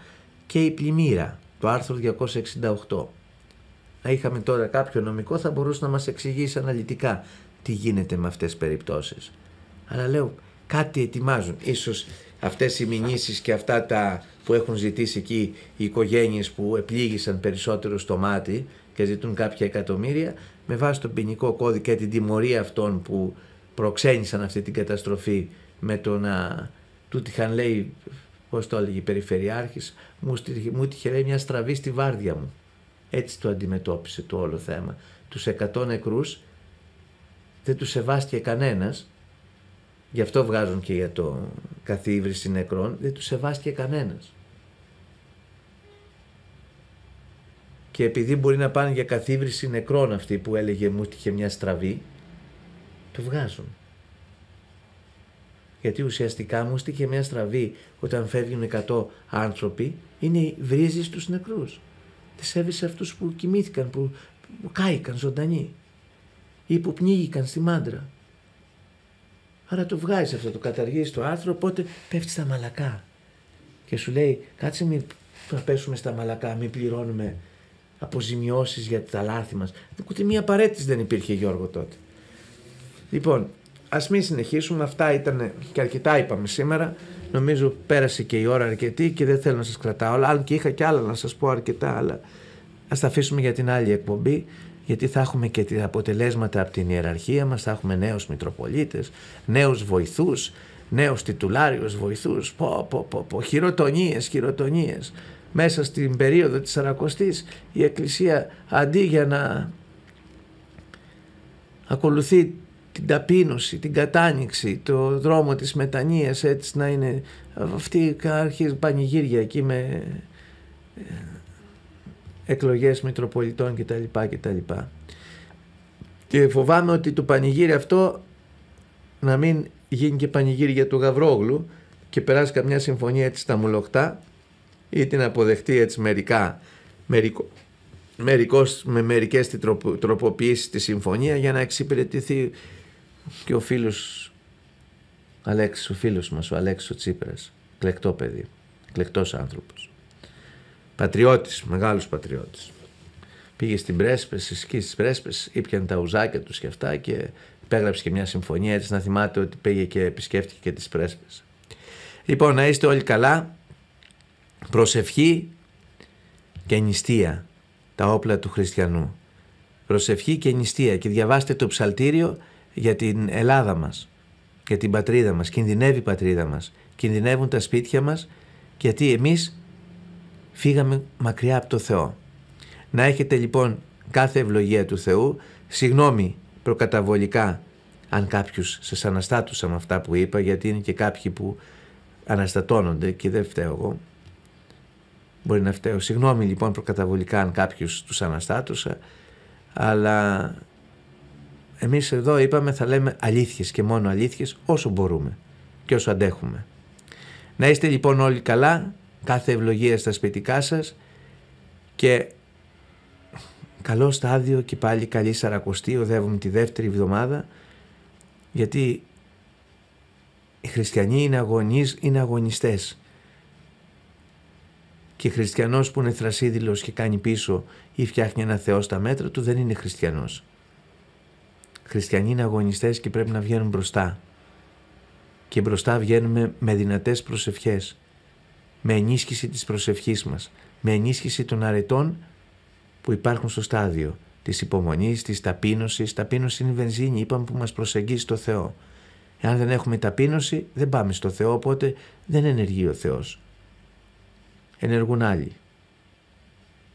και η πλημμύρα, το άρθρο 268. Αν είχαμε τώρα κάποιο νομικό θα μπορούσε να μας εξηγήσει αναλυτικά τι γίνεται με αυτές τις περιπτώσεις. Αλλά λέω κάτι ετοιμάζουν, ίσως αυτές οι μηνύσεις και αυτά τα που έχουν ζητήσει εκεί οι οικογένειες που επλήγησαν περισσότερο στο μάτι και ζητούν κάποια εκατομμύρια, με βάση τον ποινικό κώδικα και την τιμωρία αυτών που προξένησαν αυτή την καταστροφή με το να... Του τυχαν, λέει, πώς το έλεγε η Περιφερειάρχης, μου τυχε, λέει, μια στραβή στη βάρδια μου. Έτσι το αντιμετώπισε το όλο θέμα. Τους 100 νεκρούς δεν τους σεβάστηκε κανένας, γι' αυτό βγάζουν και για το καθίβριση νεκρών, δεν τους σεβάστηκε κανένας. Και επειδή μπορεί να πάνε για καθίβριση νεκρών αυτοί που έλεγε μου τυχε μια στραβή, το βγάζουν. Γιατί ουσιαστικά μου στήκε μια στραβή όταν φεύγουν 100 άνθρωποι, είναι βρίζεις τους νεκρούς. Τις σέβεις αυτούς που κοιμήθηκαν, που κάηκαν ζωντανοί ή που πνίγηκαν στη μάντρα. Άρα το βγάζεις αυτό, το καταργείς το άρθρο, οπότε πέφτει στα μαλακά. Και σου λέει κάτσε μην πέσουμε στα μαλακά, μην πληρώνουμε αποζημιώσεις για τα λάθη μας. Ούτε μία παρέτηση δεν υπήρχε, Γιώργο, τότε. Λοιπόν, ας μην συνεχίσουμε, αυτά ήταν και αρκετά είπαμε σήμερα. Νομίζω πέρασε και η ώρα αρκετή και δεν θέλω να σας κρατάω όλα, αν και είχα και άλλα να σας πω αρκετά, αλλά ας τα αφήσουμε για την άλλη εκπομπή, γιατί θα έχουμε και τα αποτελέσματα από την ιεραρχία μας, θα έχουμε νέους Μητροπολίτες, νέους βοηθούς, νέους τιτουλάριους βοηθούς, χειροτονίες. Μέσα στην περίοδο της 40ης η Εκκλησία, αντί για να ακολουθεί την ταπείνωση, την κατάνοιξη, το δρόμο της μετανοίας, έτσι να είναι αυτή, αρχίζει πανηγύρια εκεί με εκλογές Μητροπολιτών κτλ. Και φοβάμαι ότι το πανηγύρι αυτό να μην γίνει και πανηγύρι για του Γαβρόγλου και περάσει καμιά συμφωνία έτσι στα μουλοχτά ή την αποδεχτεί έτσι μερικές τροποποιήσεις τη συμφωνία για να εξυπηρετηθεί και ο φίλος Αλέξης, ο φίλος μας, ο Αλέξης ο Τσίπρας, εκλεκτό παιδί, εκλεκτός άνθρωπος, πατριώτης, μεγάλος πατριώτης. Πήγε στην Πρέσπες, εκεί στις Πρέσπες, ήπιαν τα ουζάκια τους και αυτά και υπέγραψε και μια συμφωνία, έτσι να θυμάται ότι πήγε και επισκέφτηκε και τις Πρέσπες. Λοιπόν, να είστε όλοι καλά, προσευχή και νηστεία, τα όπλα του χριστιανού. Προσευχή και νηστεία, και διαβάστε το ψαλτήριο για την Ελλάδα μας, για την πατρίδα μας. Κινδυνεύει η πατρίδα μας, κινδυνεύουν τα σπίτια μας, γιατί εμείς φύγαμε μακριά από το Θεό. Να έχετε λοιπόν κάθε ευλογία του Θεού. Συγγνώμη προκαταβολικά αν κάποιους σας αναστάτουσα με αυτά που είπα, γιατί είναι και κάποιοι που αναστατώνονται και δεν φταίω εγώ. Μπορεί να φταίω. Συγγνώμη λοιπόν προκαταβολικά αν κάποιους τους αναστάτουσα, αλλά εμείς εδώ είπαμε θα λέμε αλήθειες και μόνο αλήθειες όσο μπορούμε και όσο αντέχουμε. Να είστε λοιπόν όλοι καλά, κάθε ευλογία στα σπιτικά σας Και καλό στάδιο και πάλι καλή Σαρακοστή, οδεύουμε τη δεύτερη εβδομάδα, γιατί οι χριστιανοί είναι αγωνιστές. Και χριστιανός που είναι θρασίδηλος και κάνει πίσω ή φτιάχνει ένα θεό στα μέτρα του δεν είναι χριστιανός. Χριστιανοί είναι αγωνιστές και πρέπει να βγαίνουν μπροστά. Και μπροστά βγαίνουμε με δυνατές προσευχές, με ενίσχυση της προσευχής μας, με ενίσχυση των αρετών που υπάρχουν στο στάδιο, της υπομονής, της ταπείνωσης. Ταπείνωση είναι η βενζίνη, είπαμε, που μας προσεγγίζει στο Θεό. Εάν δεν έχουμε ταπείνωση δεν πάμε στο Θεό, οπότε δεν ενεργεί ο Θεός. Ενεργούν άλλοι.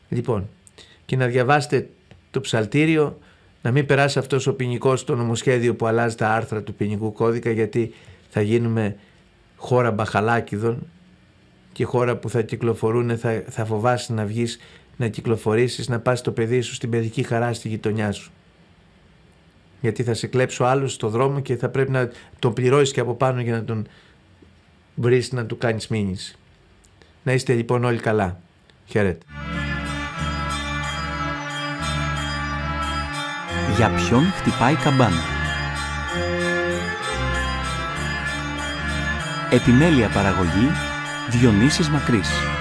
Λοιπόν, και να διαβάσετε το ψαλτήριο, να μην περάσει αυτός ο ποινικός στο νομοσχέδιο που αλλάζει τα άρθρα του ποινικού κώδικα, γιατί θα γίνουμε χώρα μπαχαλάκιδων και χώρα που θα κυκλοφορούν, θα φοβάσει να βγεις, να κυκλοφορήσεις, να πας το παιδί σου στην παιδική χαρά στη γειτονιά σου. Γιατί θα σε κλέψω άλλους στο δρόμο και θα πρέπει να τον πληρώσεις και από πάνω για να τον βρεις, να του κάνεις μήνυση. Να είστε λοιπόν όλοι καλά. Χαίρετε. Για ποιον χτυπάει καμπάνα? Επιμέλεια παραγωγή Διονύσης Μακρής.